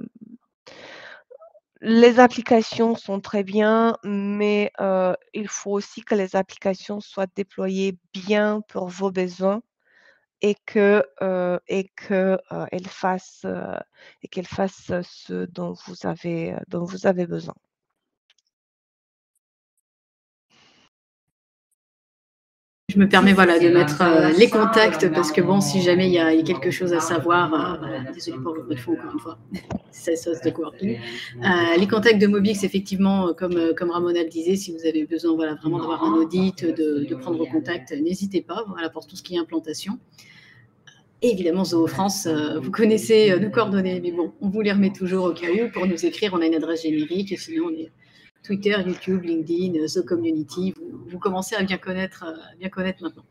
Les applications sont très bien, mais il faut aussi que les applications soient déployées bien pour vos besoins et qu'elles fassent ce dont vous avez besoin. Je me permets de mettre les contacts, parce que bon, si jamais il y a quelque chose à savoir, désolé pour le bruit de fond encore une fois, c'est ça, c'est de coworking. Les contacts de Mobix, effectivement, comme Ramona le disait, si vous avez besoin vraiment d'avoir un audit, de prendre contact, n'hésitez pas, pour tout ce qui est implantation. Et évidemment, Zoho France, vous connaissez nos coordonnées, mais bon, on vous les remet toujours au cas où. Pour nous écrire, on a une adresse générique, et sinon on est Twitter, YouTube, LinkedIn, The Community, vous commencez à bien connaître maintenant.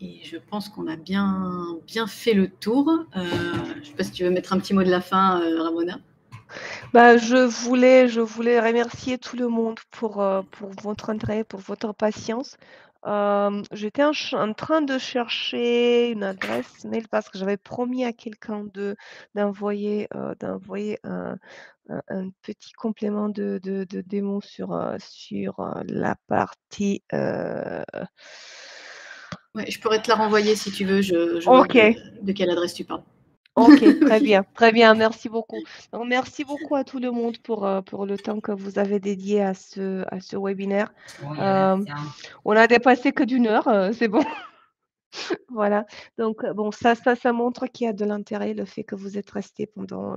Et je pense qu'on a bien fait le tour. Je ne sais pas si tu veux mettre un petit mot de la fin, Ramona. Je voulais remercier tout le monde pour votre intérêt, pour votre patience. J'étais en train de chercher une adresse mail parce que j'avais promis à quelqu'un d'envoyer un petit complément de démo sur la partie. Ouais, je pourrais te la renvoyer si tu veux. Je Ok. De quelle adresse tu parles. Ok, très bien, merci beaucoup. Donc, merci beaucoup à tout le monde pour le temps que vous avez dédié à ce webinaire. On a dépassé que d'1 heure, c'est bon. Voilà, donc bon, ça montre qu'il y a de l'intérêt, le fait que vous êtes restés pendant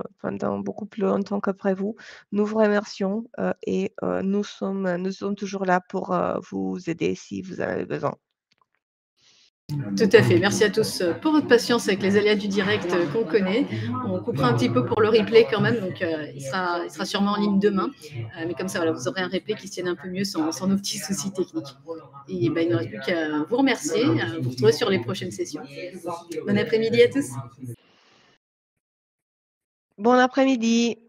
beaucoup plus longtemps que prévu. Nous vous remercions et nous sommes toujours là pour vous aider si vous avez besoin. Tout à fait. Merci à tous pour votre patience avec les aléas du direct qu'on connaît. On coupera un petit peu pour le replay quand même, donc il sera sûrement en ligne demain. Mais comme ça, vous aurez un replay qui se tienne un peu mieux sans nos petits soucis techniques. Et il ne reste plus qu'à vous remercier, à vous retrouver sur les prochaines sessions. Bon après-midi à tous. Bon après-midi.